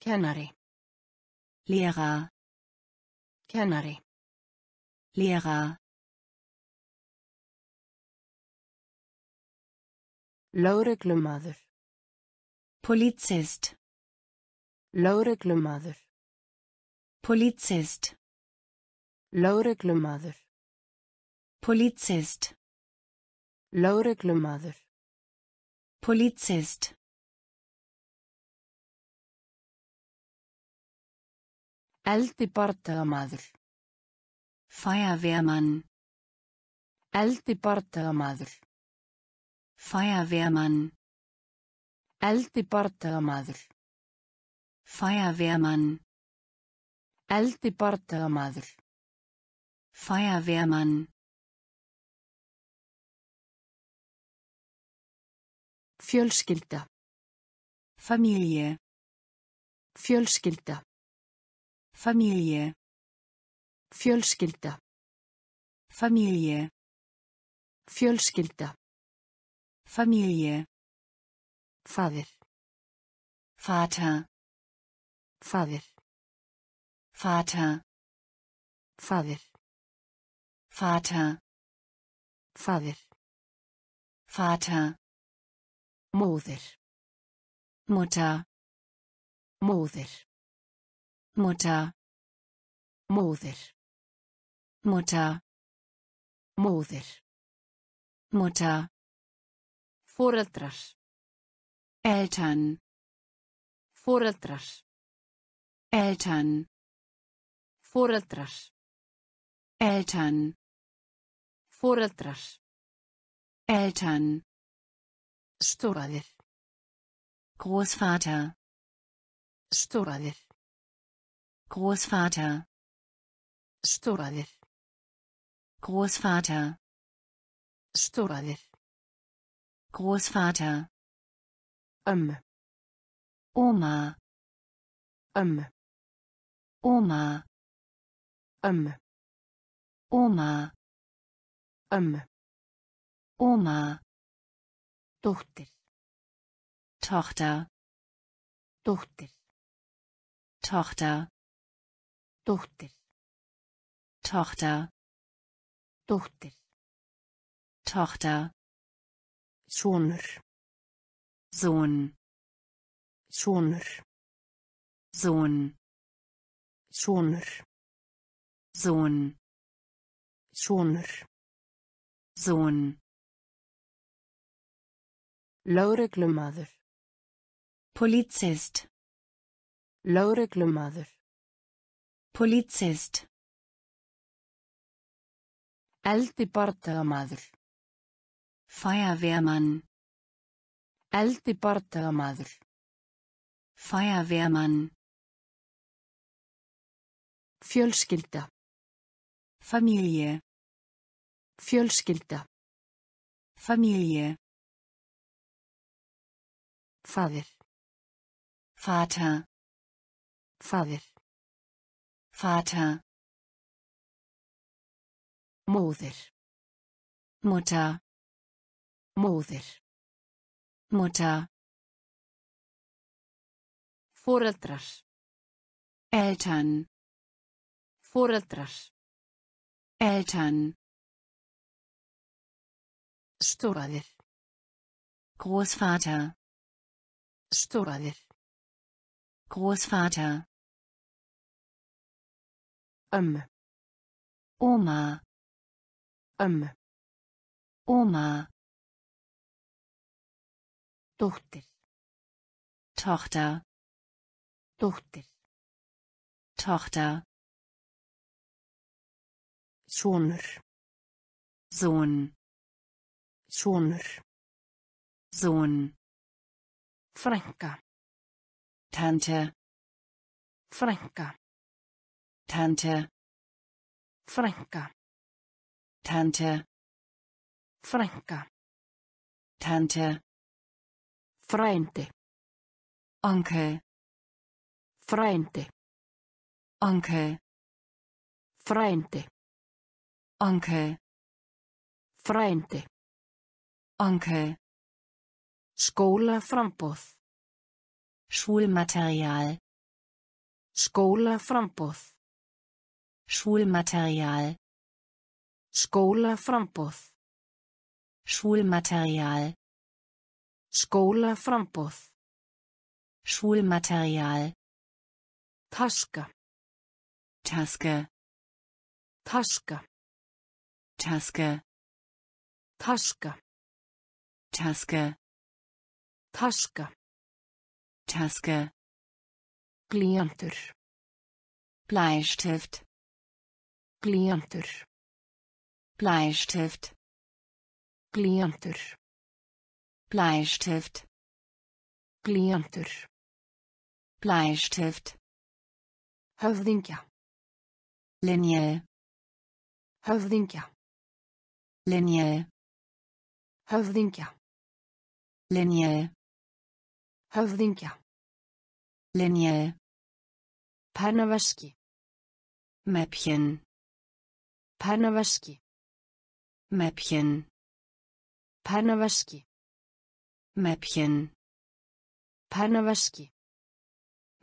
Kennari. Lehrer. Kennari. Lehrer. Lögreglumaður. Polizist. Lögreglumaður. Polizist. Lögreglumaður. Polizist. Lögreglumaður. Polizist. Eldibardagamaður. Feuerwehrmann. Eldibardagamaður. Feuerwehrmann. Eldibardagamaður. Feuerwehrmann. Eldibardagamaður. Feuerwehrmann. Fjölskylda. Familie. Fjölskylda. Familie. Fjölskylda. Familie. Fjölskylda. Familie. Faðir. Vater. Faðir. Vater. Faðir. Vater. Faðir. Vater. Móðir. Mutter. Móðir. Mutter. Móðir. Mutter. Móðir. Mutter. Foreldrar. Eltern. Foreldrar. Eltern. Foreldrar. Eltern. Foreldrar. Eltern. Stóraðir. Großvater. Stóraðir. Großvater. Stóraðir. Großvater. Stóraðir. Großvater. Oma. Oma. Oma. Oma. Tochter. Tochter. Tochter. Tochter. Tochter. Tochter. Tochter. Tochter. Sonur. Sohn. Sonur. Sohn. Sonur. Sohn. Sonur. Sohn. Lögreglumaður. Polizist. Lögreglumaður. Polizist. Eldibardaðamaður. Feuerwehrmann. Eldibardaðamaður. Feuerwehrmann. Fjölskylda. Familie. Fjölskylda. Familie. Faðir. Vater. Faðir. Vater. Móðir. Mutter. Móðir. Mutter. Foreldrar. Eltern. Foreldrar. Eltern. Stóraðir. Großvater. Stóraðir. Großvater. Oma. Oma. Tochter. Tochter. Tochter. Tochter. Sonur. Sohn. Sonur. Sohn. Frænka. Tante. Frænka. Tante. Frænka. Tante. Frænka. Tante. Frændi. Onkel. Frændi. Onkel. Frændi. Onkel. Frændi. Onkel. Skólaframboð. Schulmaterial. Skólaframboð. Schulmaterial. Skólaframboð. Schulmaterial. Skólaframboð. Schulmaterial. Taska. Taske. Taska. Taske. Taska. Taske. Taska. Taske. Blýantur. Bleistift. Blýantur. Bleistift. Blýantur. Bleistift. Blýantur. Bleistift. Höfðingja. Linje. Höfðingja. Linje. Höfðingja. Linje. Höfðingja. Linje. Pannaveski. Mäppchen. Panavaski. Mäppchen. Panavaski. Mäppchen. Panavaski.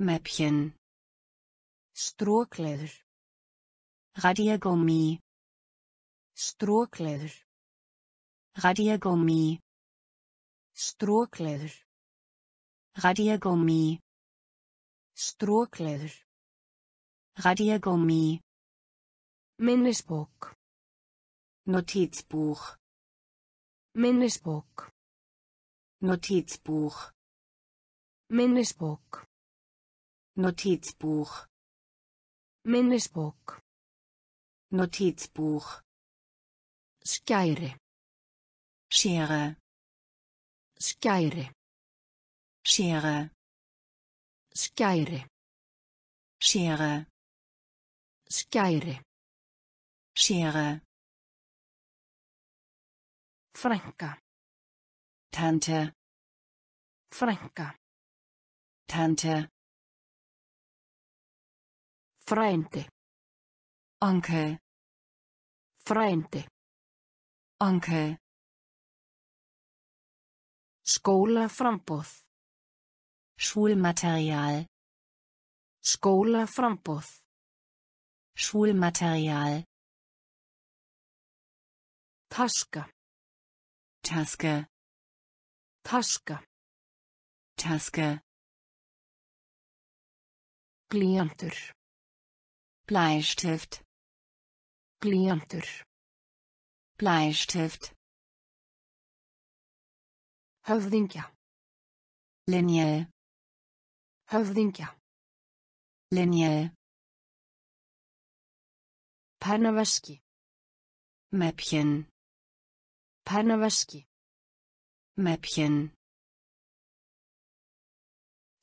Mäppchen. Stråkläder. Radiergummi. Stråkläder. Radiergummi. Stråkläder. Radiergummi. Stråkläder. Radiergummi. Minnesbok. Notizbuch. Minnesbok. Notizbuch. Minnesbok. Notizbuch. Minnesbok. Notizbuch. Skære. Schere. Skære. Schere. Skære. Schere. Skære. Schere. Frænka. Tante. Frænka. Tante. Frænde. Onkel. Frænde. Onkel. Skólaframboð. Schulmaterial. Skólaframboð. Schulmaterial. Taske. Taske. Taske. Taske. Blýantur. Bleistift. Blýantur. Bleistift. Höfðingja. Linje. Höfðingja. Linje. Panavaski. Mäppchen. Panavaski. Mäppchen.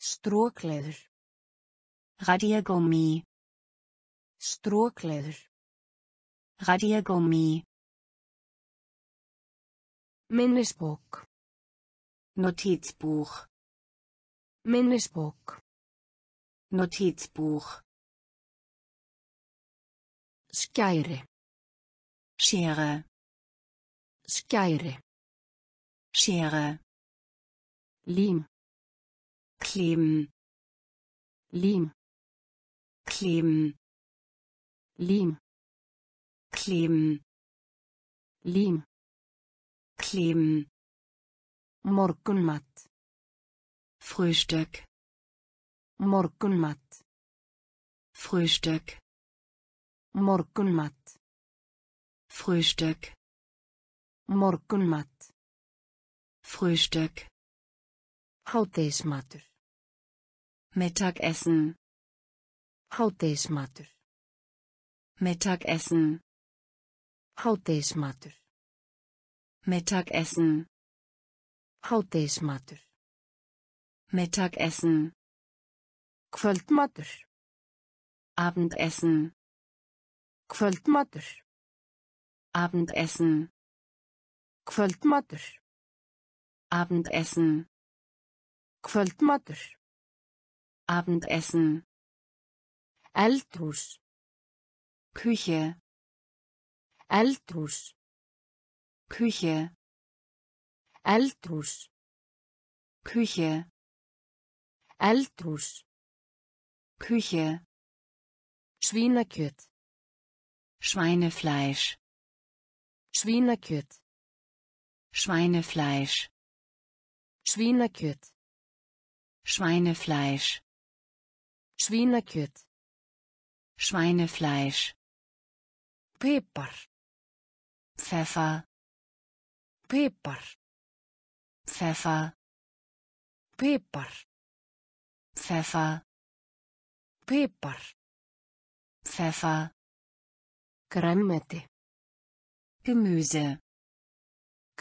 Stråkläder. Radiergummi. Stråkläder. Radiergummi. Minnesbok. Notizbuch. Minnesbok. Notizbuch. Skære. Schere. Skære. Schere. Lim. Kleben. Lim. Kleben. Lim. Kleben. Lim. Kleben. Morgunmat. Frühstück. Morgunmat. Frühstück. Morgunmat. Frühstück. Morgunmat. Frühstück. Hádegismatur. Mittagessen. Hádegismatur. Mittagessen. Hádegismatur. Mittagessen. Hádegismatur. Mittagessen. Kvöldmatur. Abendessen. Kvöldmatur. Abendessen. Kvöldmatur. Abendessen. Kvöldmatur. Abendessen. Eldhús. Küche. Eldhús. Küche. Eldhús. Küche. Eldhús. Küche. Svínakjöt. Schweinefleisch. Svínakjöt. Schweinefleisch. Svínakjöt. Schweinefleisch. Svínakjöt. Schweinefleisch. Pepper. Pfeffer. Pepper. Pfeffer. Pepper. Pfeffer. Pepper. Pfeffer. Grænmeti. Gemüse.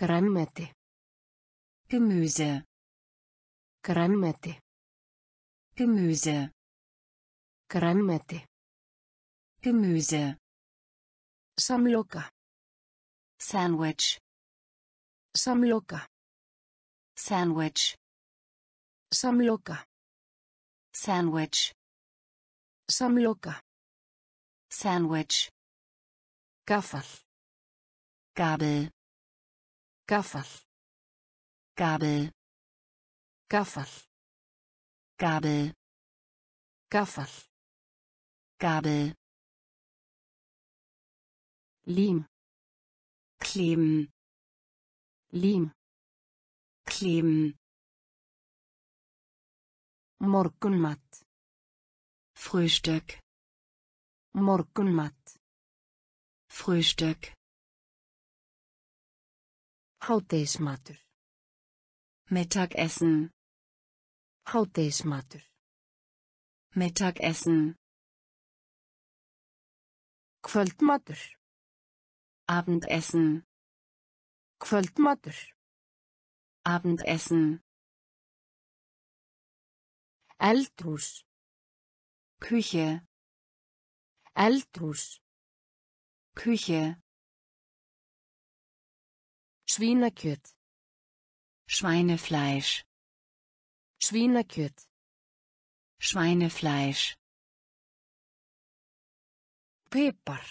Grænmeti. Gemüse. Grænmeti. Gemüse. Grænmeti. Gemüse. Samloka. Sandwich. Samloka. Sandwich. Samloka. Sandwich. Samloka. Sandwich. Gaffel. Gabel. Gaffel. Gabel. Gaffel. Gabel. Gaffel. Gabel. Lim. Kleben. Lim. Kleben. Morgenmat. Frühstück. Morgenmat. Frühstück. Hádegismatur. Mittagessen. Hádegismatur. Mittagessen. Kvöldmatur. Abendessen. Kvöldmatur. Abendessen. Eldhús. Küche. Eldhús. Küche. Schweinekjöt. Schweinefleisch. Schweinekjöt. Schweinefleisch. Pepper.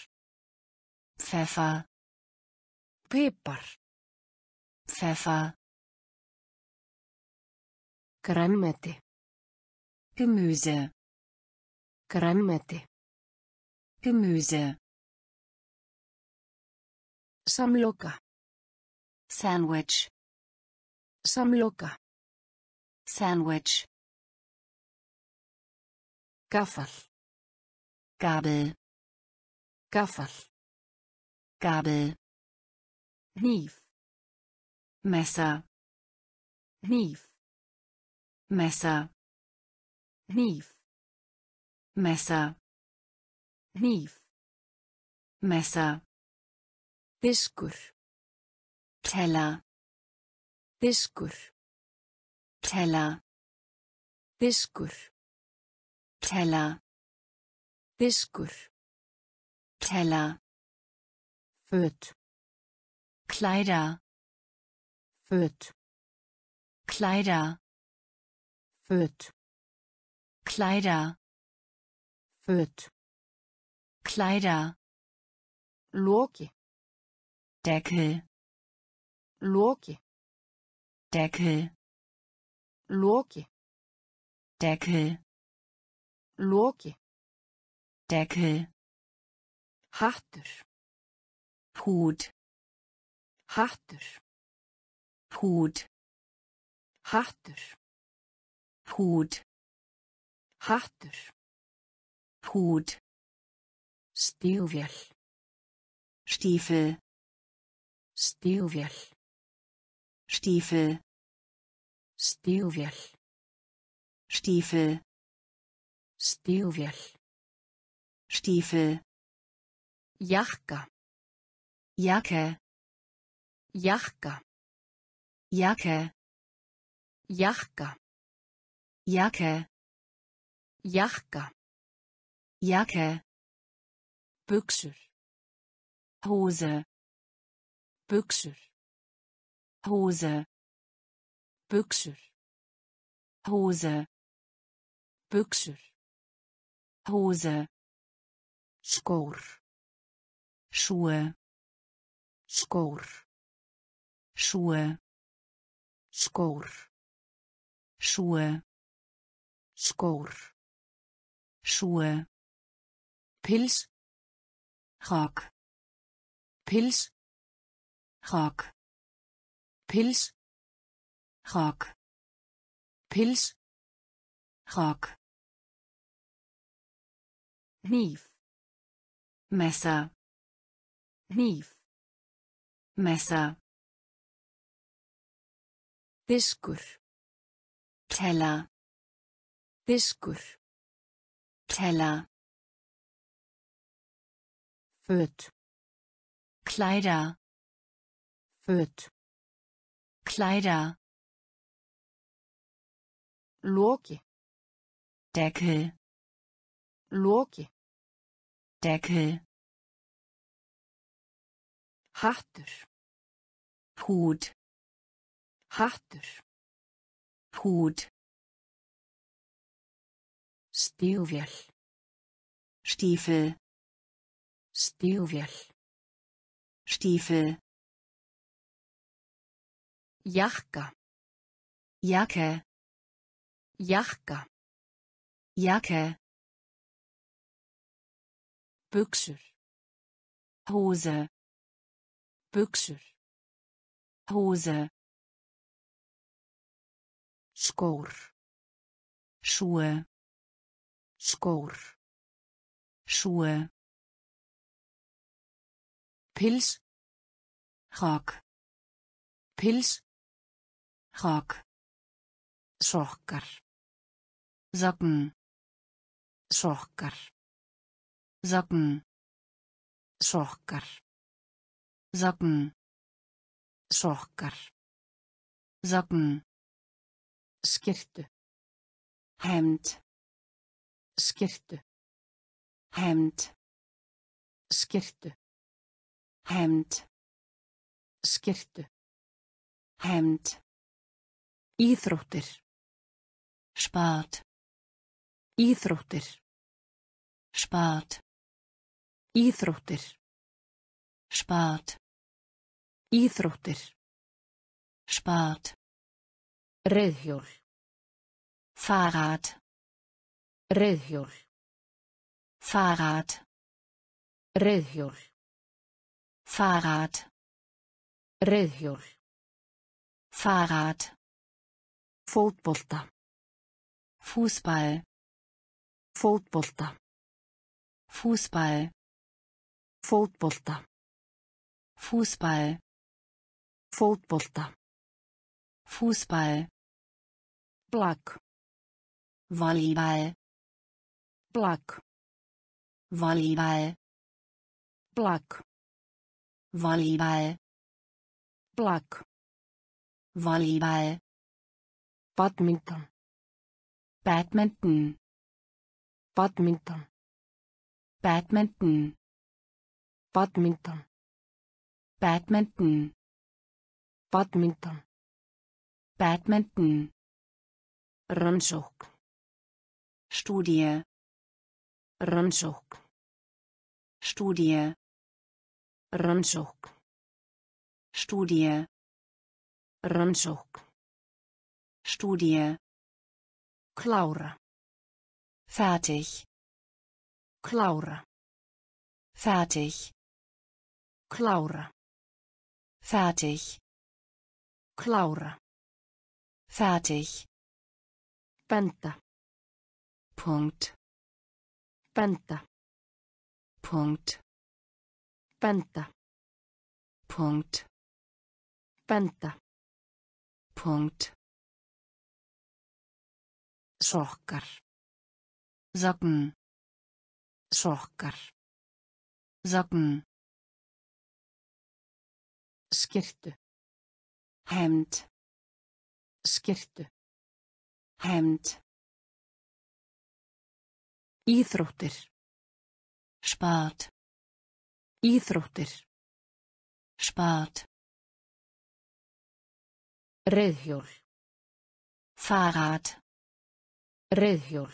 Pfeffer. Pepper. Pfeffer. Grönmeti. Gemüse. Grönmeti. Gemüse. Samloka. Sandwich. Samloka. Sandwich. Gaffel. Gabel. Gaffel. Gabel. Kniv. Messer. Kniv. Messer. Kniv. Messer. Kniv. Messer. Diskur. Teller. Diskur. Teller. Diskur. Teller. Diskur. Teller. Föt. Kleider. Föt. Kleider. Föt. Kleider. Föt. Kleider. Loki. Deckel. Loki. Deckel. Loki. Deckel. Loki. Deckel. Hattur. Hut. Hattur. Hut. Hattur. Hut. Hattur. Hut. Stígvél. Stiefel. Stígvél. Stiefel. Stígvél. Stiefel. Stígvél. Stiefel. Jakka. Jacke. Jakka. Jacke. Jakka. Jacke. Jakka. Jacke. Büchser. Hose. Büchser. Hose. Büchser. Hose. Büchser. Hose. Skor. Schuhe. Skor. Schuhe. Skor. Schuhe. Skor. Schuhe. Pils. Rock. Pils. Rock. Pils. Rock. Pils. Rock. Kniv. Messer. Kniv. Messer. Diskur. Teller. Diskur. Teller. Föt. Kleider. Föt. Kleider. Loki. Deckel. Loki. Deckel. Hattur. Hut. Hattur. Hut. Stígvél. Stiefel. Stígvél. Stiefel. Jacke. Jacke. Jacke. Jacke. Büchser. Hose. Büchser. Hose. Skor. Schuhe. Skor. Schuhe. Pils. Rock. Pils. Rock. Sokkar. Socken. Sokkar. Socken. Sokkar. Socken. Sokkar. Socken. Skirtu. Hemd. Skirtu. Hemd. Skirtu. Hemd. Skirtu. Hemd. Íþróttir. Sport. Íþróttir. Sport. Íþróttir. Sport. Íþróttir. Sport. Reiðhjól. Fahrrad. Reiðhjól. Fahrrad. Reiðhjól. Fahrrad. Reiðhjól. Fahrrad. Fótbolta. Fußball. Fótbolta. Fußball. Fótbolta. Fußball. Fótbolta. Fußball. Black. Volleyball. Black. Volleyball. Black. Volleyball. Black. Volleyball. Badminton. Badminton. Badminton. Badminton. Badminton. Badminton. Badminton. Badminton. Rannsókn. Studie. Rannsókn. Studie. Rannsókn. Studie. Rannsókn. Studie. Klára. Fertig. Klára. Fertig. Klára. Fertig. Klára. Fertig. Benda. Punkt. Benda. Punkt. Benda. Punkt. Benda. Punkt. Sokkar. Socken. Sokkar. Socken. Skirtu. Hemd. Skirtu. Hemd. Íþróttir. Sport. Íþróttir. Sport. Reiðhjól. Fahrrad. Reiðhjól.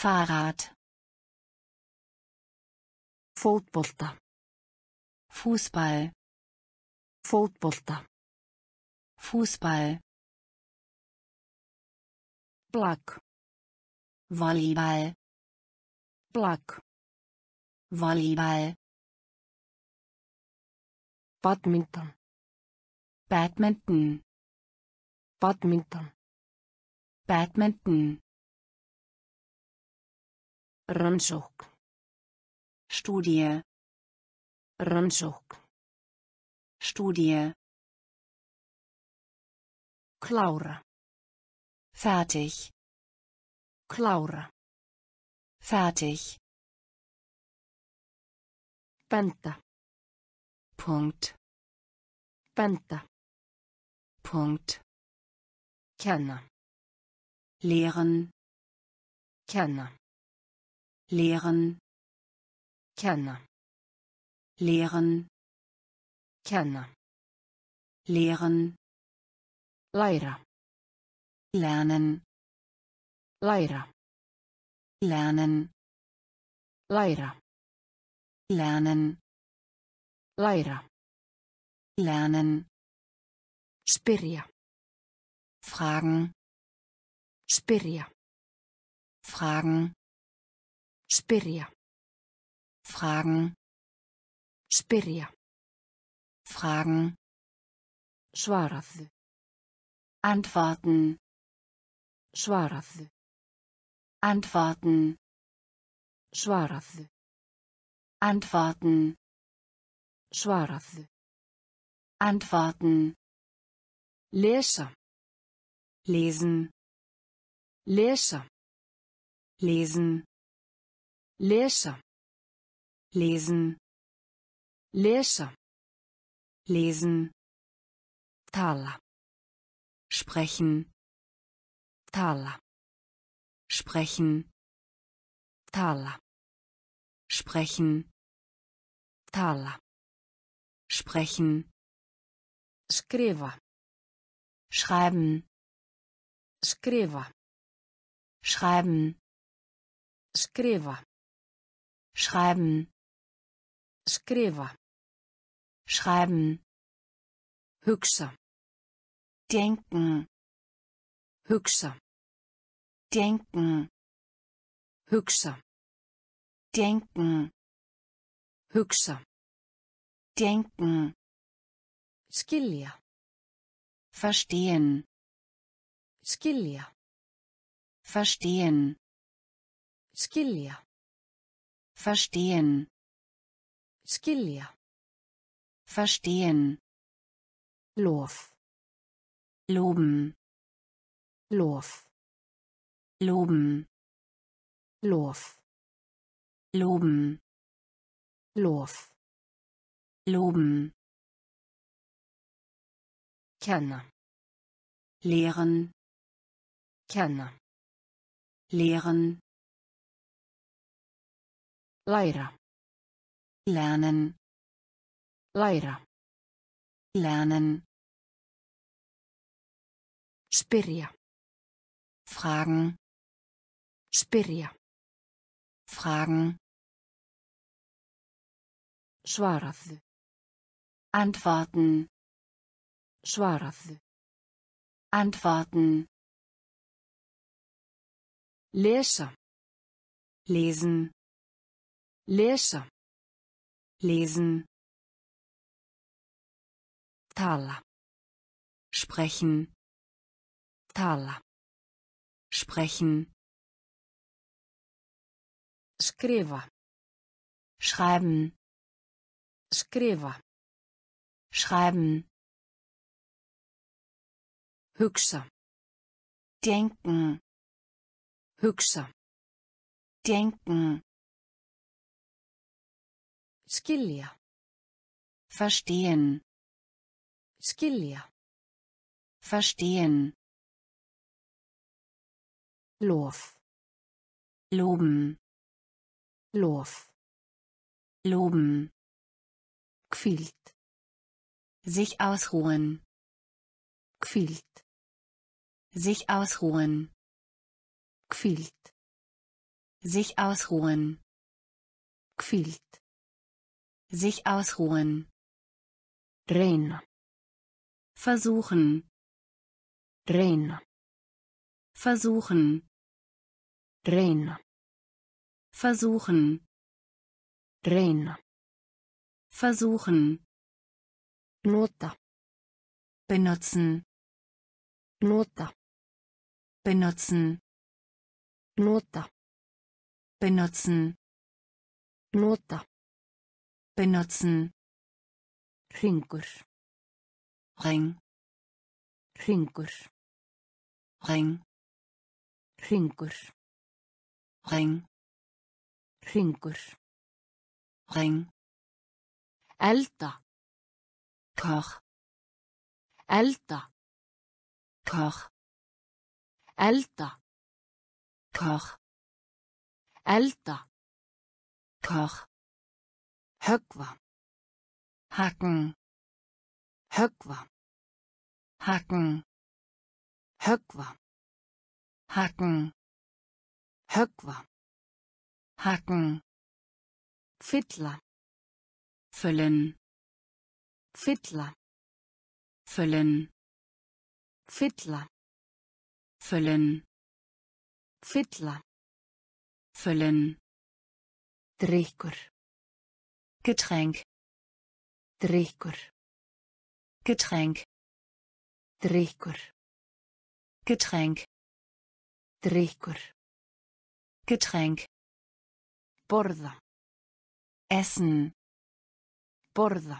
Fahrrad. Fótbolta. Fußball. Fótbolta. Fußball. Black. Volleyball. Black. Volleyball. Badminton. Badminton. Badminton. Badminton. Rannsókn. Studie. Rannsókn. Studie. Klára. Fertig. Klára. Fertig. Benda. Punkt. Benda. Punkt. Kenna. Lehren. Kenna. Lehren. Kenna. Lehren. Kenna. Lehren. Læra. Lernen. Læra. Lernen. Læra. Lernen. Læra. Lernen. Spyrja. Fragen. Spyrja. Fragen. Spyrja. Fragen. Spyrja. Fragen. Svaraðu. Antworten. Svaraðu. Antworten. Svaraðu. Antworten. Svaraðu. Antworten. Lesa. Lesen. Lesa. Lesen. Lesa. Lesen. Lesa. Lesen. Tala. Sprechen. Tala. Sprechen. Tala. Sprechen. Tala. Sprechen. Skriva. Schreiben. Skriva. Schreiben. Skriva. Schreiben. Skriva. Schreiben. Hugsa. Denken. Hugsa. Denken. Hugsa. Denken. Hugsa. Denken. Skilja. Verstehen. Skilja. Verstehen. Skilja. Verstehen. Skilja. Verstehen. Lof. Loben. Lof. Loben. Lof. Loben. Lof. Loben. Kenna. Lehren. Kenna. Lehren. Læra. Lernen. Læra. Lernen. Spyrja. Fragen. Spyrja. Fragen. Svaraðu. Antworten. Svaraðu. Antworten. Lesa. Lesen. Lesa. Lesen. Tala. Sprechen. Tala. Sprechen. Skriva. Schreiben. Skriva. Schreiben. Hugsa. Denken. Hugsa. Denken. Skilja. Verstehen. Skilja. Verstehen. Lof. Loben. Lof. Loben. Kvilt. Sich ausruhen. Kvilt. Sich ausruhen. Kvilt. Sich ausruhen. Kvilt. Sich ausruhen. Reyna. Versuchen. Reyna. Versuchen. Reyna. Versuchen. Reyna. Versuchen. Nota. Benutzen. Nota. Benutzen. Nota. Benutzen. Nota. Benutzen. Ringur. Ring. Ringur. Ring. Ringur. Ring. Ringur. Ring. Elda. Koch. Elda. Koch. Elda. Koch. Elda. Koch. Höggva. Hacken. Höggva. Hacken. Höggva. Hacken. Höggva. Hacken. Fiddla. Füllen. Fylla. Füllen. Fylla. Füllen. Fylla. Füllen. Drykkur. Getränk. Drykkur. Getränk. Drykkur. Getränk. Drykkur. Getränk. Borða. Essen. Borða.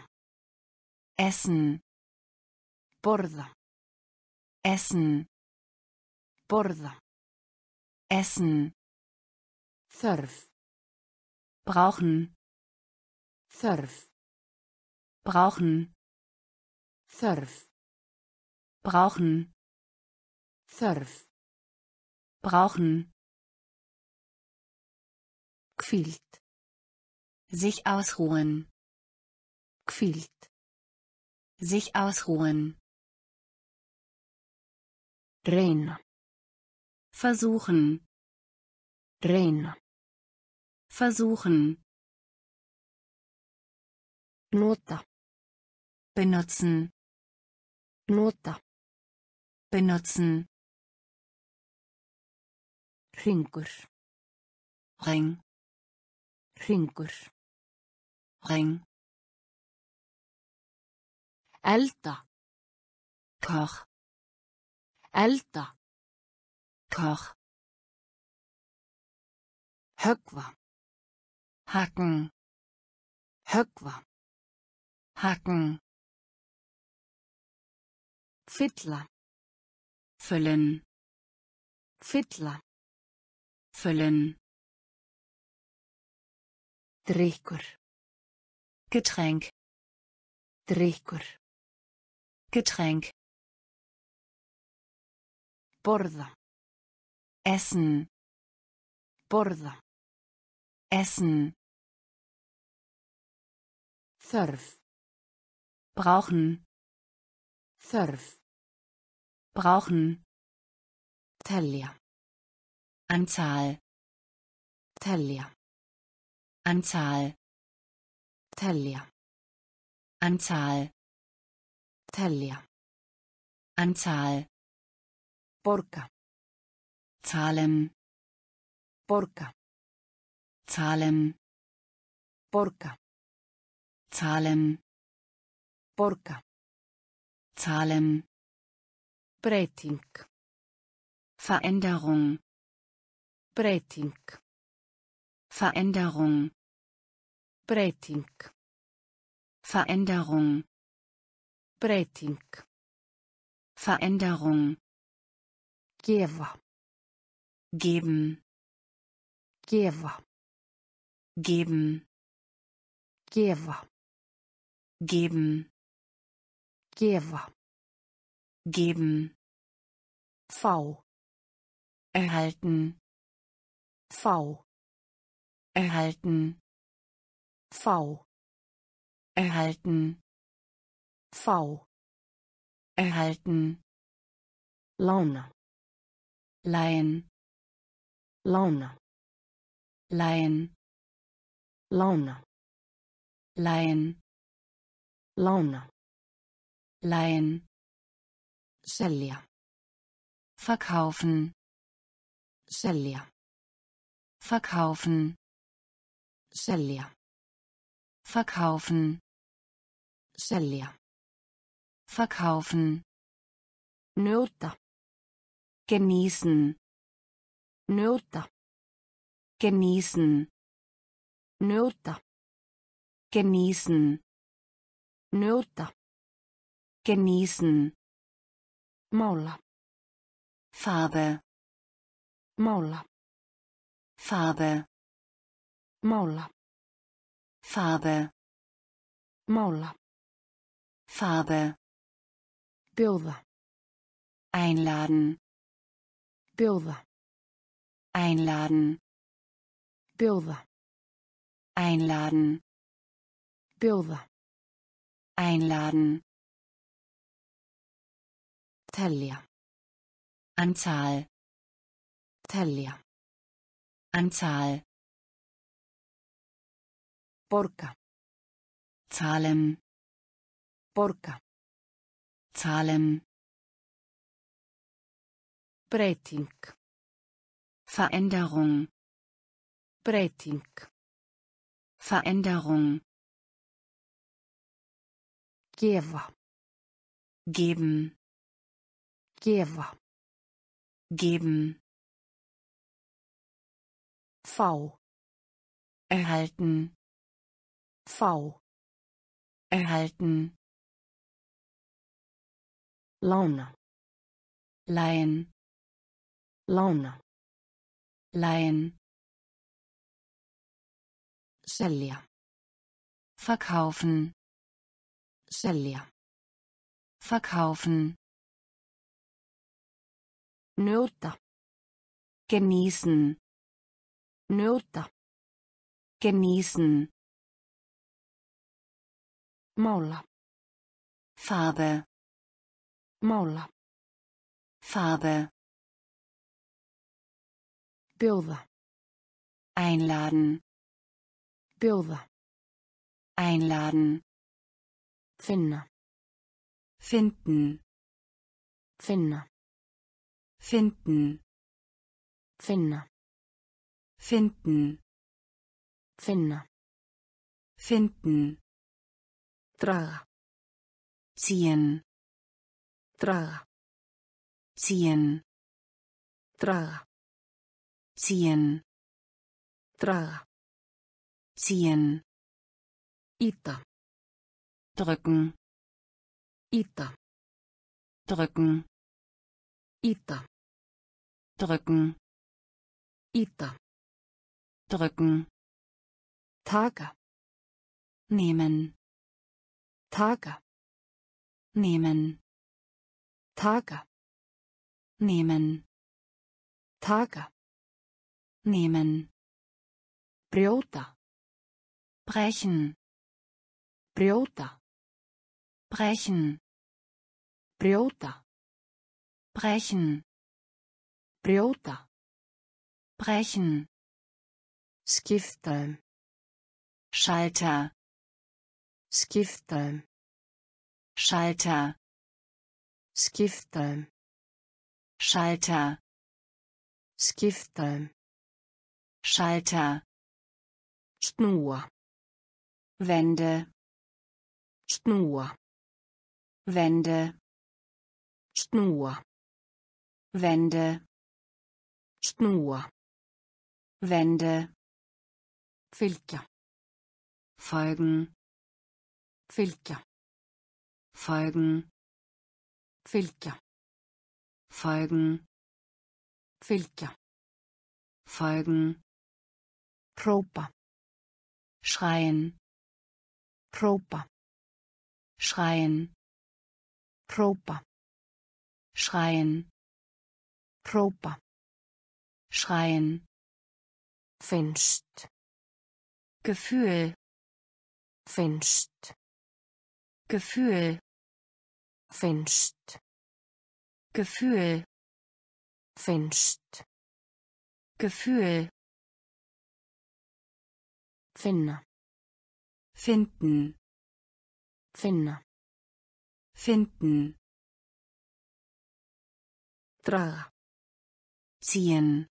Essen. Borða. Essen. Borða. Essen. Þörf. Brauchen. Þörf. Brauchen. Þörf. Brauchen. Þörf. Brauchen. Quält. Sich ausruhen. Quält. Sich ausruhen. Drehen. Versuchen. Drehen. Versuchen. Nota. Benutzen. Nota. Benutzen. Ringur. Ring. Ringur. Ring. Elda. Koch. Elda. Koch. Höggva. Hacken. Höggva. Hacken. Fylla. Füllen. Fylla. Füllen. Drykkur. Getränk. Drykkur. Getränk. Borða. Essen. Borða. Essen. Þörf. Brauchen. Þörf. Brauchen. Telja. Anzahl. Telja. Anzahl. Telja. Anzahl. Telja. Anzahl. Borka. Zahlen. Borka. Zahlen. Borka. Zahlen. Borka. Zahlen. Breyting. Veränderung. Breyting. Veränderung. Breyting. Veränderung. Breyting. Veränderung. Geva. Geben. Geva. Geben. Geva. Geben. Geva. Geben. V. Erhalten. V. Erhalten. V. Erhalten. V. Erhalten. Laune. Leihen. Laune. Leihen. Laune. Leihen. Laune. Leihen. Selja. Verkaufen. Selja. Verkaufen. Selja. Verkaufen. Selja. Verkaufen. Nöta. Genießen. Nöta. Genießen. Nöta. Genießen. Nöta. Genießen. Maula. Farbe. Maula. Farbe. Maula. Farbe. Maula. Farbe. Bjóða. Einladen. Bjóða. Einladen. Bjóða. Einladen. Bjóða. Einladen. Telja. Anzahl. Telja. Anzahl. Borka. Zahlen. Porca. Zahlen. Breting. Veränderung. Breting. Veränderung. Geva. Geben. Geva. Geben. V. Erhalten. V. Erhalten. Laune. Leihen. Laune. Leihen. Selja. Verkaufen. Selja. Verkaufen. Nöta. Genießen. Nöta. Genießen. Maula. Farbe. Maula. Farbe. Bjóða. Einladen. Bjóða. Einladen. Finna. Finden. Finna. Finden. Finna. Finden. Finna. Finden. Traga. Ziehen. Traga. Ziehen. Traga. Ziehen. Traga. Ziehen. Ita. Drücken. Ita. Drücken. Ita. Drücken. Ita. Drücken. Taga. Nehmen. Taga. Nehmen. Taga. Nehmen. Taga. Nehmen. Brjóta. Brechen. Brjóta. Brechen. Brjóta. Brechen. Brjóta. Brechen. Skifta. Schalter. Skifta. Schalter. Skifta. Schalter. Skifta. Schalter. Schnur. Wände. Schnur. Wände. Schnur. Wände. Schnur. Wände. Fylke. Folgen. Fylke. Folgen. Fylke. Folgen. Fylke. Folgen. Propa. Schreien. Propa. Schreien. Propa. Schreien. Propa. Schreien. Finst. Gefühl. Finst. Gefühl. Finst. Gefühl. Finst. Gefühl. Finna. Finden. Finna. Finden. Traga. Ziehen.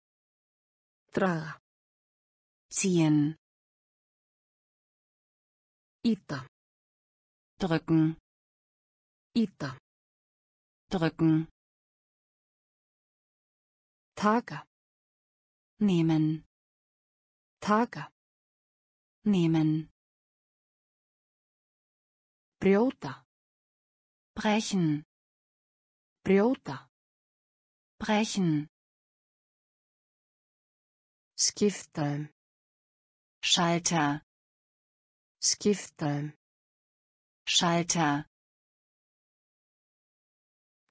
Traga. Ziehen. Ita. Drücken. Ita. Drücken. Taga. Nehmen. Taga. Nehmen. Brjóta. Brechen. Brjóta. Brechen. Skifta. Schalter. Skifta. Schalter.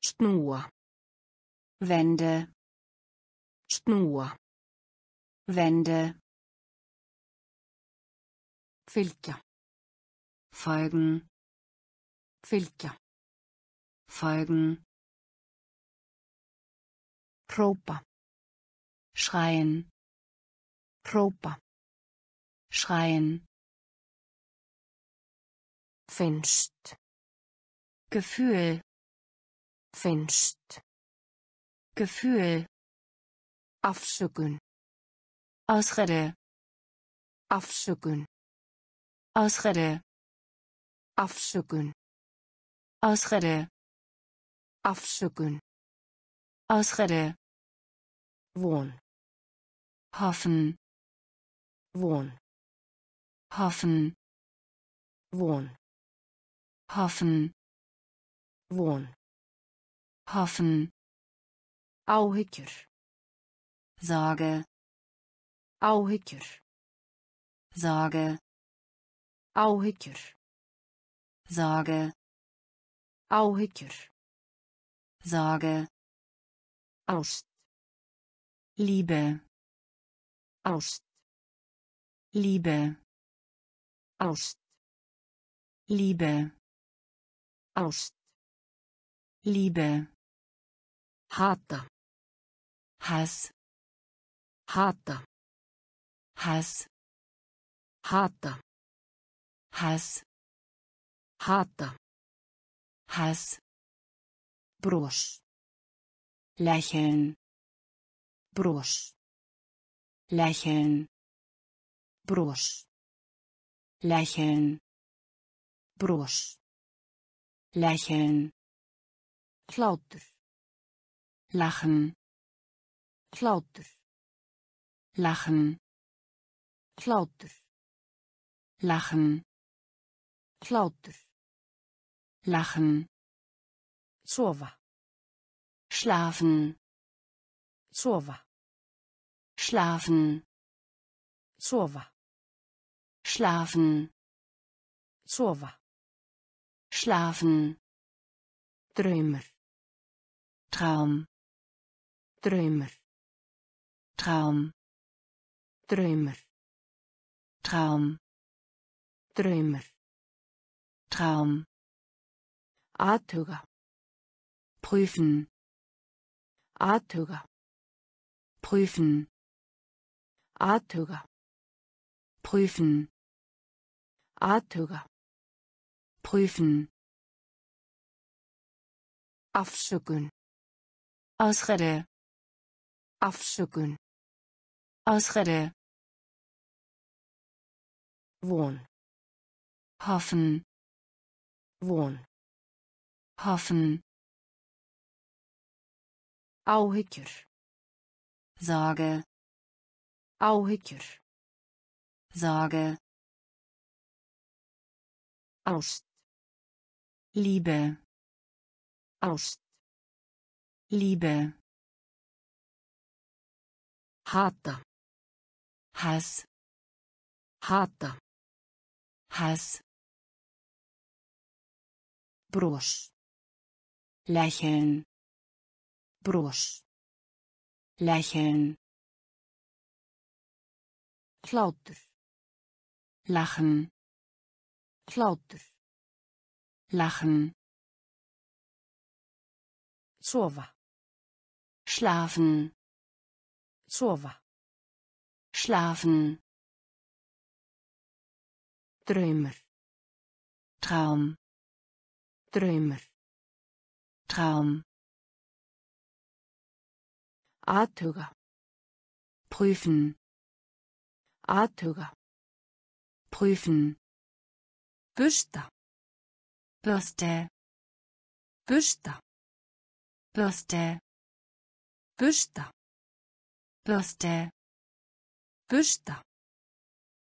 Schnur. Wände. Schnur. Wände. Fylke. Folgen. Fylke. Folgen. Propa. Schreien. Propa. Schreien. Finst. Gefühl. Finnst. Gefühl. Afsökun. Ausrede. Afsökun. Ausrede. Afsökun. Ausrede. Afsökun. Ausrede. Wohn. Hoffen. Wohn. Hoffen. Wohn. Hoffen. Wohn. Hoffen. Áhyggjur. Sorge. Áhyggjur. Sorge. Áhyggjur. Sorge. Áhyggjur. Sorge. Ást. Liebe. Ást. Liebe. Ást. Liebe. Ást. Liebe. Hata. Hass. Hata. Hass. Hata. Hass. Hata. Hass. Brosch. Lächeln. Brosch. Lächeln. Brosch. Lächeln. Brosch. Lächeln. Klauter. Lachen. Klauter. Lachen. Klauter. Lachen. Klauter. Lachen. Sova. Schlafen. Sova. Schlafen. Sova. Schlafen. Sova. Schlafen. Drömer. Traum. Drömer. Traum. Drömer. Traum. Drömer. Traum. Athuga. Prüfen. Athuga. Prüfen. Athuga. Prüfen. Athuga. Prüfen. Afsökun. Ausrede. Afsökun. Ausrede. Wohn. Hoffen. Wohn. Hoffen. Áhyggjur. Sorge. Áhyggjur. Sorge. Ást. Liebe. Ást. Liebe. Hata. Hass. Hata. Hass. Brosch. Lächeln. Brosch. Lächeln. Klauter. Lachen. Klauter. Lachen. Sova. Schlafen. Sova. Schlafen. Drömer. Traum. Drömer. Traum. Athuga. Prüfen. Athuga. Prüfen. Bürste. Bürste. Bürste. Bürste. Bürste. Bürste. Bürste.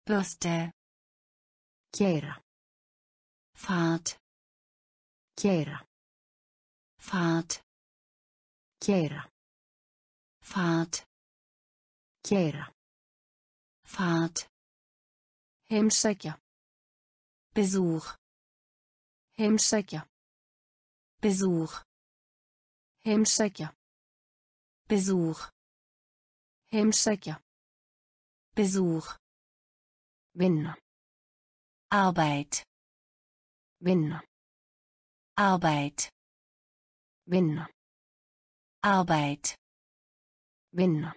Bürste. Kjera. Fahrt. Kjera. Fahrt. Kjera. Fahrt. Kjera. Fahrt. Heimsækja. Besuch. Heimsækja. Besuch. Heimsækja. Besuch. Heimsækja. Besuch. Vinna. Arbeit. Vinna. Arbeit. Vinna. Arbeit. Vinna.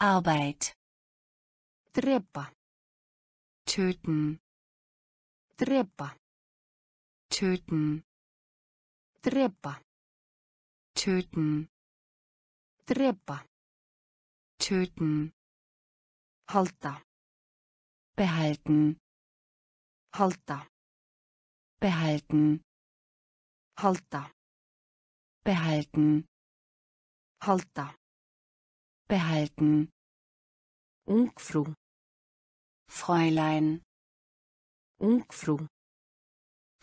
Arbeit. Trepa. Töten. Trepa. Töten. Drepa. Töten. Halta. Behalten. Halta. Behalten. Halta. Behalten. Halta. Behalten. Ungfru. Fräulein. Ungfru.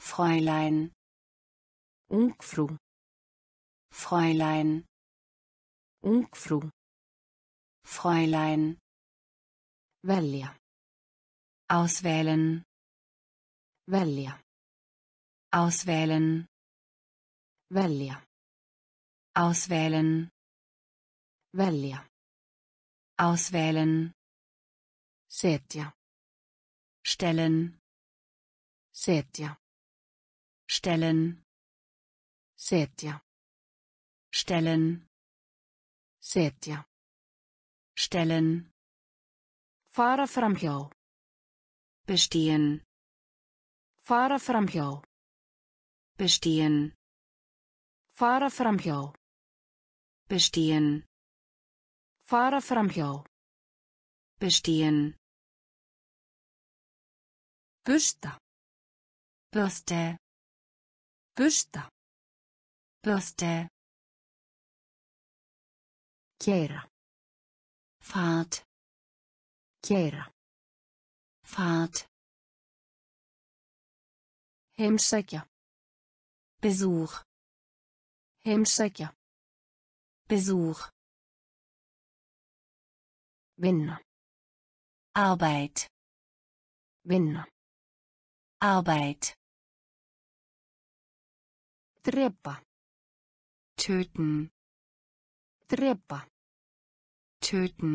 Fräulein. Ungfru. Fräulein. Ungfru. Fräulein. Välja. Auswählen. Välja. Auswählen. Välja. Auswählen. Välja. Auswählen. Setja. Stellen. Setja. Stellen. Setja. Stellen. Setja. Stellen. Fara framhjá. Bestehen. Fara framhjá. Bestehen. Fara framhjá. Bestehen. Fara framhjá. Bestehen. Bürste. Bürste. Bürste. Bürste. Kjæra. Fahrt. Kjæra. Fahrt. Heimsækja. Besuch. Heimsækja. Besuch. Vinna. Arbeit. Vinna. Arbeit. Drepa. Töten. Drepa. Töten.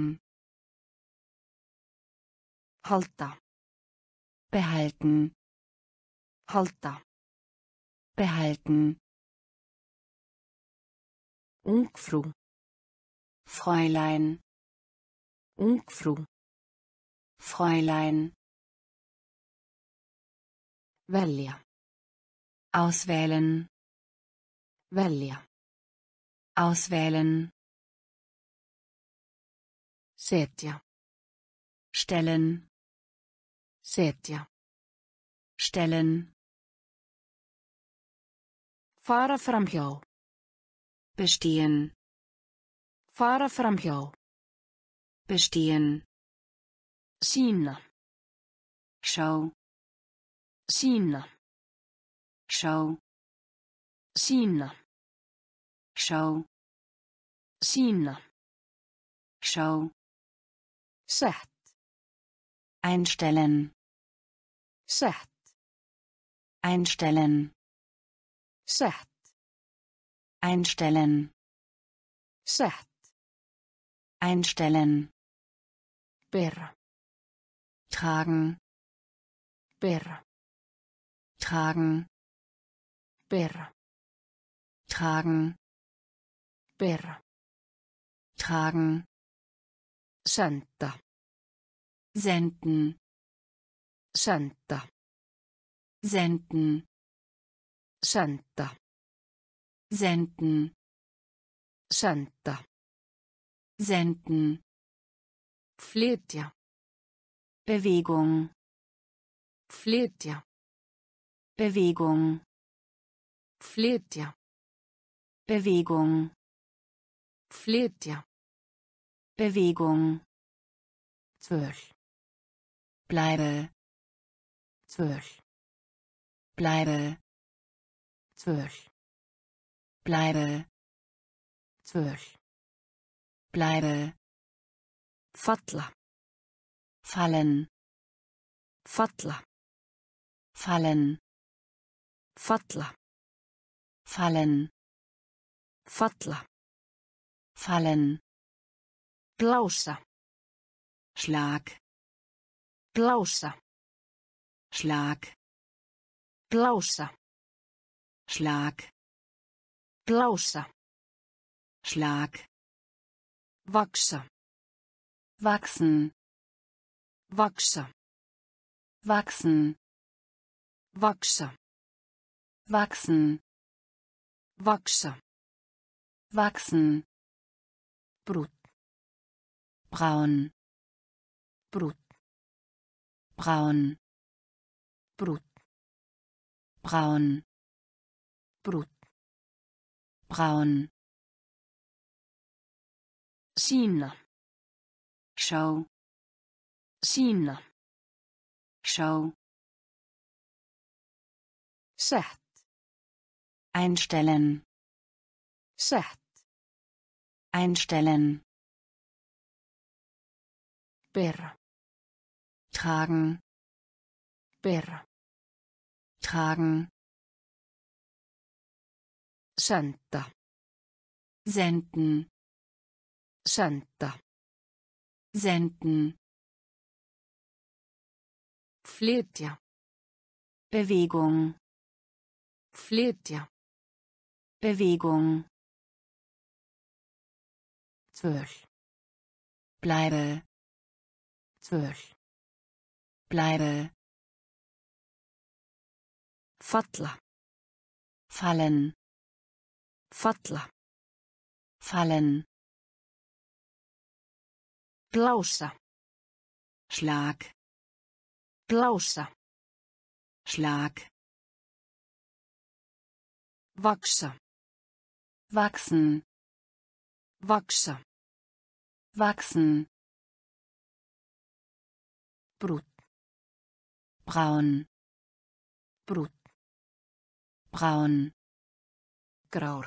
Halta. Behalten. Halta. Behalten. Ungfru. Fräulein. Ungfru. Fräulein. Välja. Auswählen. Välja. Auswählen. Setja. Stellen. Setja. Stellen. Fara framhjá. Bestehen. Fara framhjá. Bestehen. Sýna. Sjá. Sýna. Sjá. Sýna. Sjá. Sýna. Sjá. Set. Einstellen. Set. Einstellen. Set. Einstellen. Set. Einstellen. Bera. Tragen. Bera. Tragen. Bera. Tragen. Bera. Tragen. Santa. Senden. Santa. Senden. Santa. Senden. Santa. Senden. Flytja. Bewegung. Flytja. Bewegung. Flytja. Bewegung. Flytja. Bewegung. 12. Bleibe. 12. Bleibe. 12. Bleibe. 12. Bleibe. Falla. Fallen. Falla. Fallen. Falla. Fallen. Falla. Fallen. Blausa. Schlag. Blausa. Schlag. Blausa. Schlag. Blausa. Schlag. Wachsa. Wachsen. Wachsa. Wachsen. Wachsa. Wachsen. Wachse. Wachsen. Brut. Braun. Brut. Braun. Brut. Braun. Brut. Braun. Sina. Schau. Sina. Schau. Set. Einstellen. Set. Einstellen. Ber. Tragen. Ber. Tragen. Santa. Senden. Santa. Senden. Flytja. Bewegung. Flytja. Bewegung. 12. Bleibe. 12. Bleibe. Falla. Fallen. Falla. Fallen. Blausa. Schlag. Blausa. Schlag. Wachse. Wachsen. Wachse. Wachsen. Brut. Braun. Brut. Braun. Graur.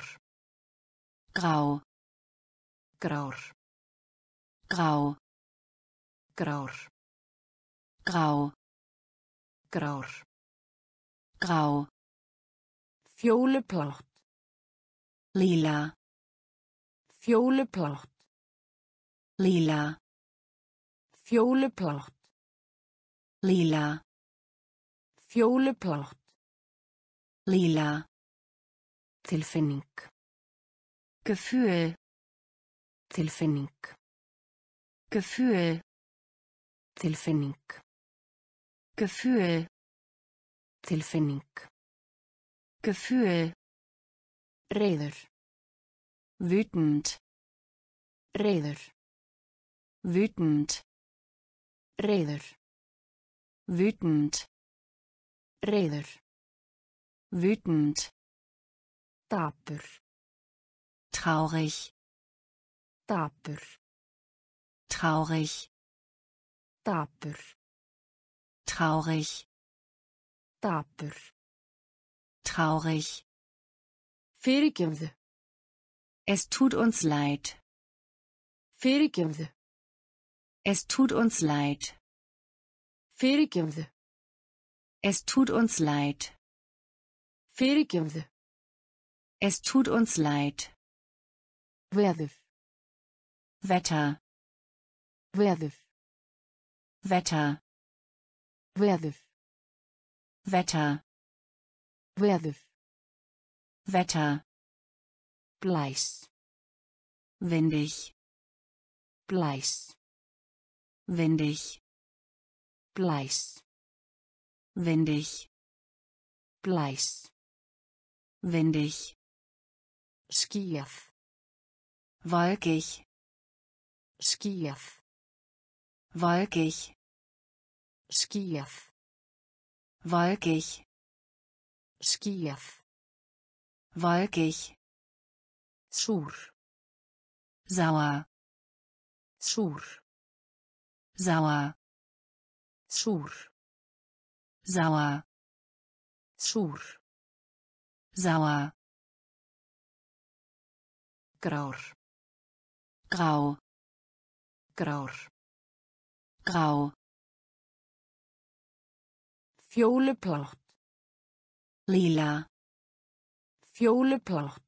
Grau. Graur. Grau. Graur. Grau. Graur. Grau. Fjólublátt. Lila. Fjólublátt. Lila. Fjólublátt. Lila. Fjólublátt. Lila. Tilfinning. Gefühl. Tilfinning. Gefühl. Tilfinning. Gefühl. Tilfinning. Gefühl. Reiður. Wütend. Reiður. Wütend. Reiður. Wütend. Reiður. Wütend. Dapur. Traurig. Dapur. Traurig. Dapur. Traurig. Dapur. Traurig. Fyrirgefðu. Es tut uns leid. Fyrirgefðu. Es tut uns leid. Fyrirgefðu. Es tut uns leid. Fyrirgefðu. Es tut uns leid. Veður. Wetter. Veður. Wetter. Veður. Wetter. Veður. Wetter. Bleis. Windig. Bleis. Windig. Bleis. Windig. Bleis. Windig. Skierf. Wolkig. Skierf. Wolkig. Skierf. Wolkig. Skierf. Wolkig. Sur. Sauer. Sur. Sauer. Sur. Sauer. Sur. Sauer. Graur. Grau. Graur. Grau. Fjólublátt. Lila. Fjólublátt.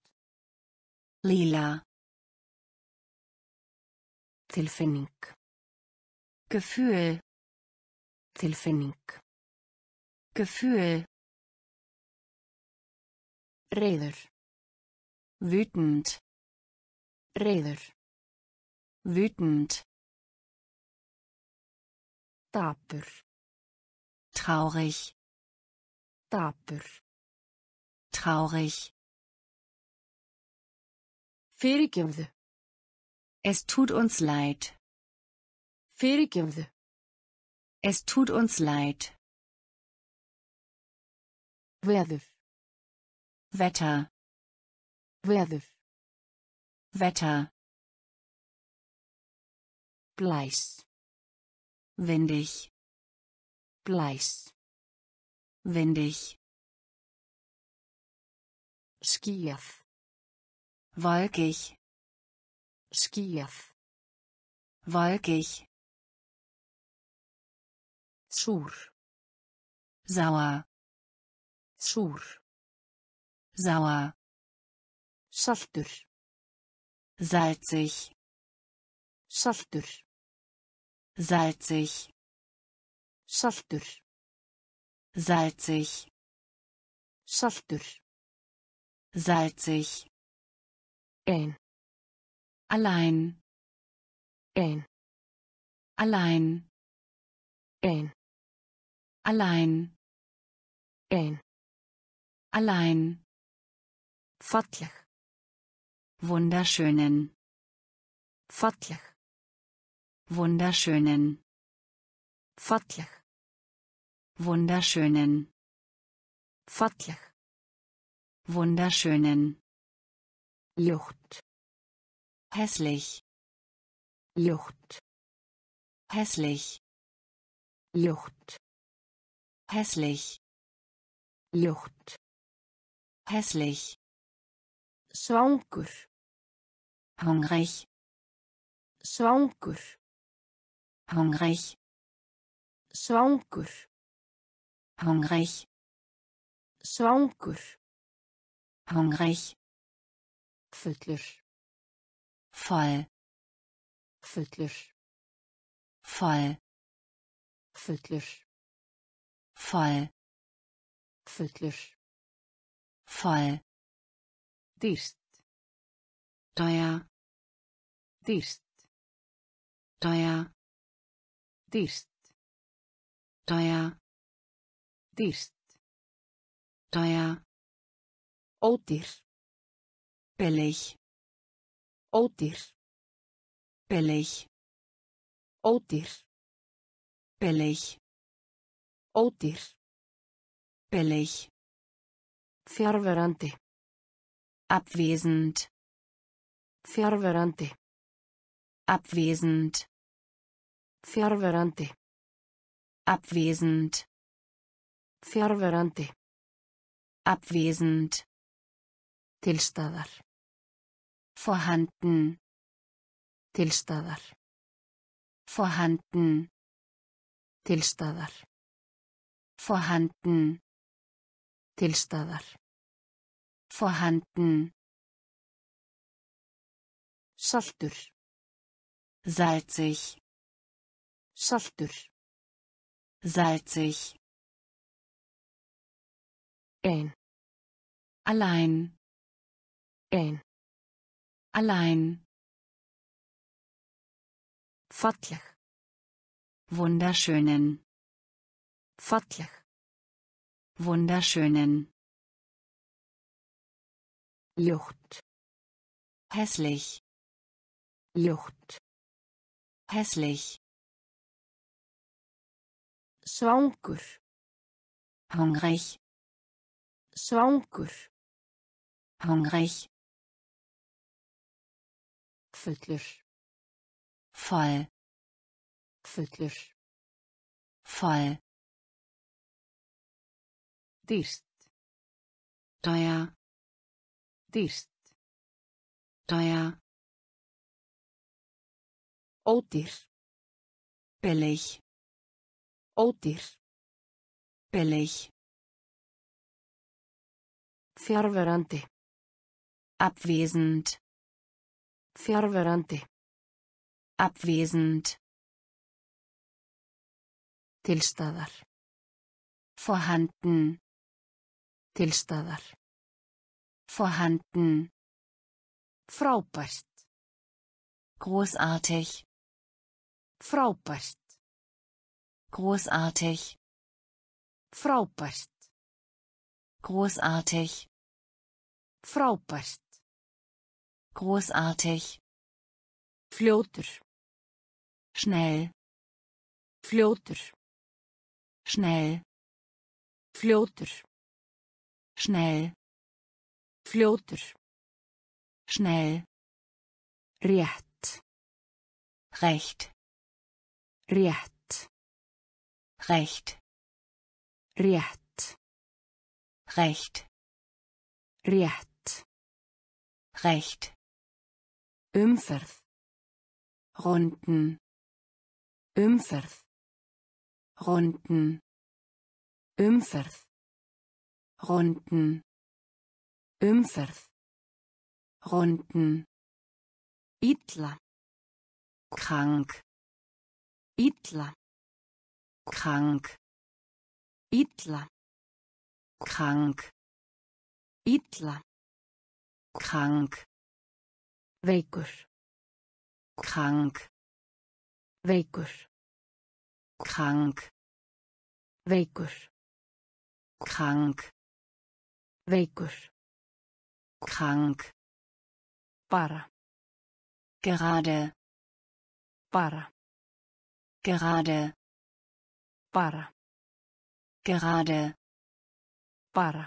Lila. Tilfinning. Gefühl. Tilfinning. Gefühl. Reiður. Wütend. Reiður. Wütend. Dapur. Traurig. Dapur. Traurig. Ferekemde. Es tut uns leid. Ferekemde. Es tut uns leid. Weather. Wetter. Weather. Wetter. Gleis. Windig. Gleis. Windig. Skýjað. Wolkig. Skýjað. Wolkig. Súr. Sauer. Súr. Sauer. Saltur. Salzig. Saltur. Salzig. Saltur. Salzig. Saltur. Salzig. Ein. Allein. Ein. Allein. Ein. Allein. Ein. Allein. Falleg. Wunderschönen. Falleg. Wunderschönen. Falleg. Wunderschönen. Falleg. Wunderschönen. Lucht. Hässlich. Lucht. Hässlich. Lucht. Hässlich. Lucht. Hässlich. Svangur. Hungrig. Svangur. Hungrig. Svangur. Hungrig. Svangur. Hungrig. Fuller. Voll. Fuller. Voll. Fuller. Voll. Fuller. Voll. Dirst. Teuer. Dirst. Teuer. Dirst. Teuer. Dirst. Teuer. Ódýr. Billig. Ódýr. Billig. Ódýr. Billig. Ódýr. Billig. Fjarverandi. Abwesend. Fjarverandi. Abwesend. Fjarverandi. Abwesend. Fjarverandi. Abwesend. Til staðar. Vorhanden. Til staðar. Vorhanden. Til staðar. Vorhanden. Til staðar. Vorhanden. Saltur. Salzig. Saltur. Salzig. Ein. Allein. Ein. Allein. Falleg. Wunderschönen. Falleg. Wunderschönen. Lucht. Hässlich. Lucht. Hässlich. Svangur. Hungrig. Svangur. Hungrig. Fuller. Voll. Fuller. Voll. Dirst. Teuer. Dirst. Teuer. Ódýr. Billig. Ódýr. Billig. Fjarverandi. Abwesend. Fjarverandi. Abwesend. Til staðar. Vorhanden. Til staðar. Vorhanden. Frábært. Großartig. Frábært. Großartig. Frábært. Großartig. Frábært. Großartig. Fljótur. Schnell. Fljótur. Schnell. Fljótur. Schnell. Fljótur. Schnell. Rétt. Recht. Rétt. Recht. Rétt. Recht. Rétt. Recht. Umferð. Runden. Umferð. Runden. Umferð. Runden. Umferð. Runden. Illa. Krank. Illa. Krank. Illa. Krank. Illa. Krank. Veikur. Krank. Veikur. Krank. Veikur. Krank. Veikur. Krank. Bara. Gerade. Bara. Gerade. Bara. Gerade. Bara.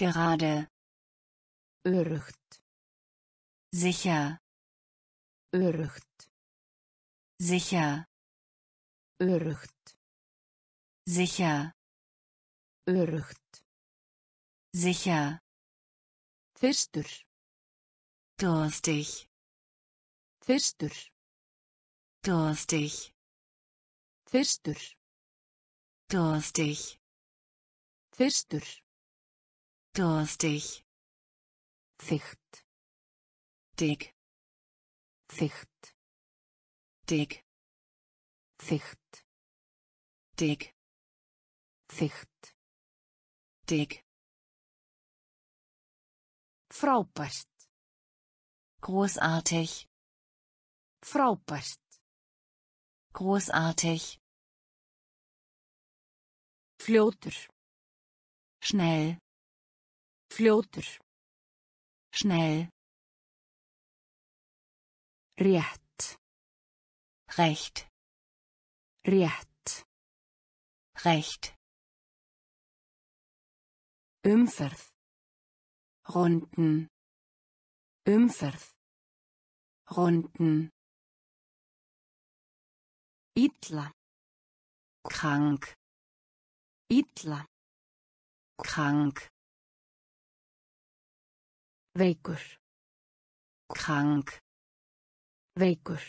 Gerade. Örügt. Sicher. Örügt. Sicher. Örügt. Sicher. Örügt. Sicher. Fyrstur. Durstig. Fyrstur. Durstig. Fyrstur. Durstig. Fyrstur. Durstig. Ficht. Dick. Ficht. Dick. Ficht. Dick. Ficht. Dick. Frábært. Großartig. Frábært. Großartig. Fljótur. Schnell. Fljótur. Schnell. Rétt. Recht. Rétt. Recht. Umferð. Runden. Umferð. Runden. Illa. Krank. Illa. Krank. Veikur. Krank. Veikur.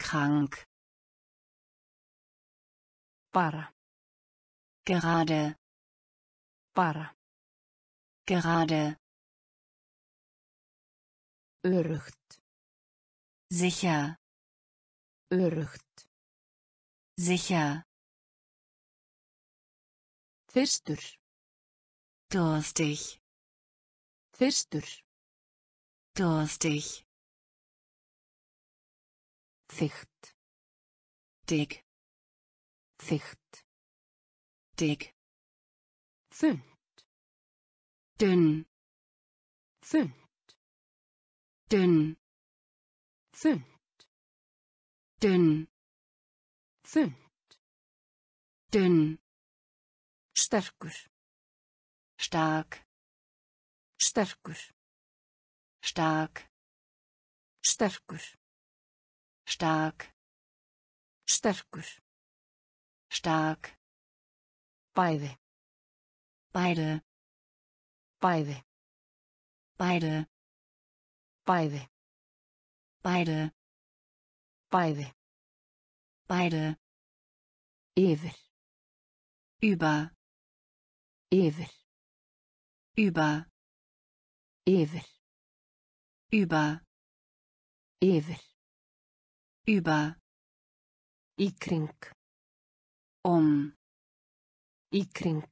Krank. Bara. Gerade. Bara. Gerade. Örügt. Sicher. Örügt. Sicher. Fyrstur. Durstig. Fyrstur. Durstig. Ficht. Dick. Ficht. Dick. Fünd. Dünn. Fünd. Dünn. Fünd. Dünn. Fünd. Dünn. Sterkur. Stark. Sterkur. Stark. Sterkur. Stark. Sterkur. Stark. Beide. Beide. Beide. Beide. Beide. Beide. Beide. Beide. Ever. Über. Ever. Über. Ever. Über. Ever. Über. Ikring. Ikring.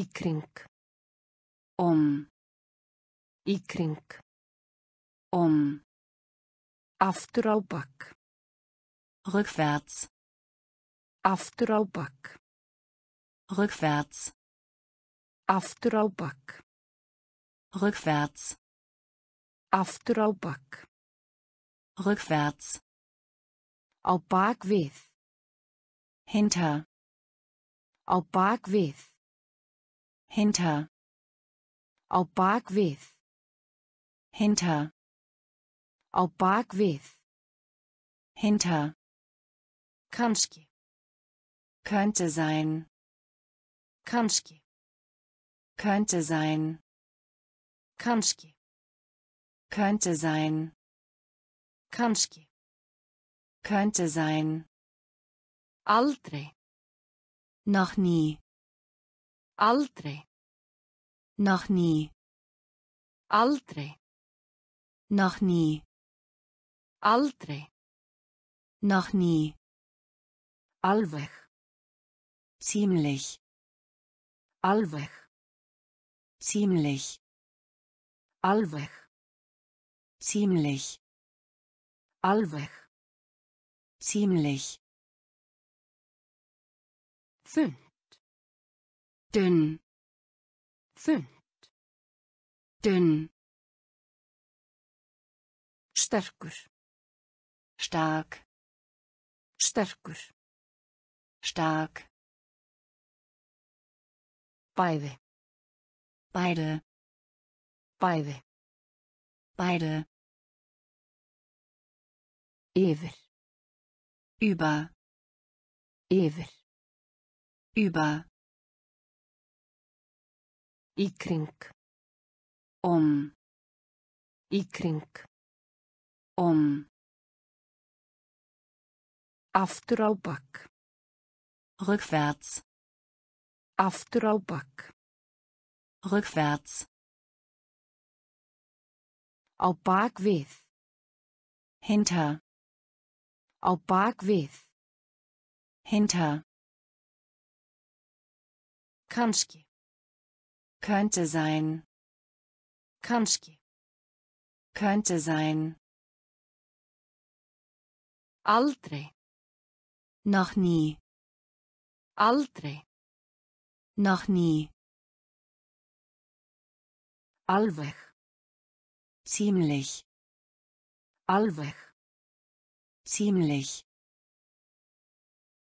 Ikring. Ikring. Aftur á bak. Rückwärts. Aftur á bak. Rückwärts. Aftur á bak. Rückwärts. Aftur á bak. Rückwärts. Á bak við. Hinter. Á bak við. Hinter. Á bak við. Hinter. Á bak við. Hinter. Kannski. Könnte sein. Kannski. Könnte sein. Kannski. Könnte sein. Kannski. Könnte sein. Aldrei. Noch nie. Aldrei. Noch nie. Aldrei. Noch nie. Aldrei. Noch nie. Alveg. Ziemlich. Alveg. Ziemlich. Alveg. Ziemlich. Alveg. Ziemlich. Fünft. Dünn. Fünft. Dünn. Sterkur. Stark. Sterkur. Stark. Beide. Beide. Beide. Beide. Ever. Über. Ever. Über. I kring. Om. I kring. Om. Aftur á bak. Rückwärts. Aftur á bak. Rückwärts. Á bak við. Hinter. Á bak við. Hinter. Kannski. Könnte sein. Kannski. Könnte sein. Aldrei. Noch nie. Aldrei. Noch nie. Alveg. Ziemlich. Alveg. Ziemlich.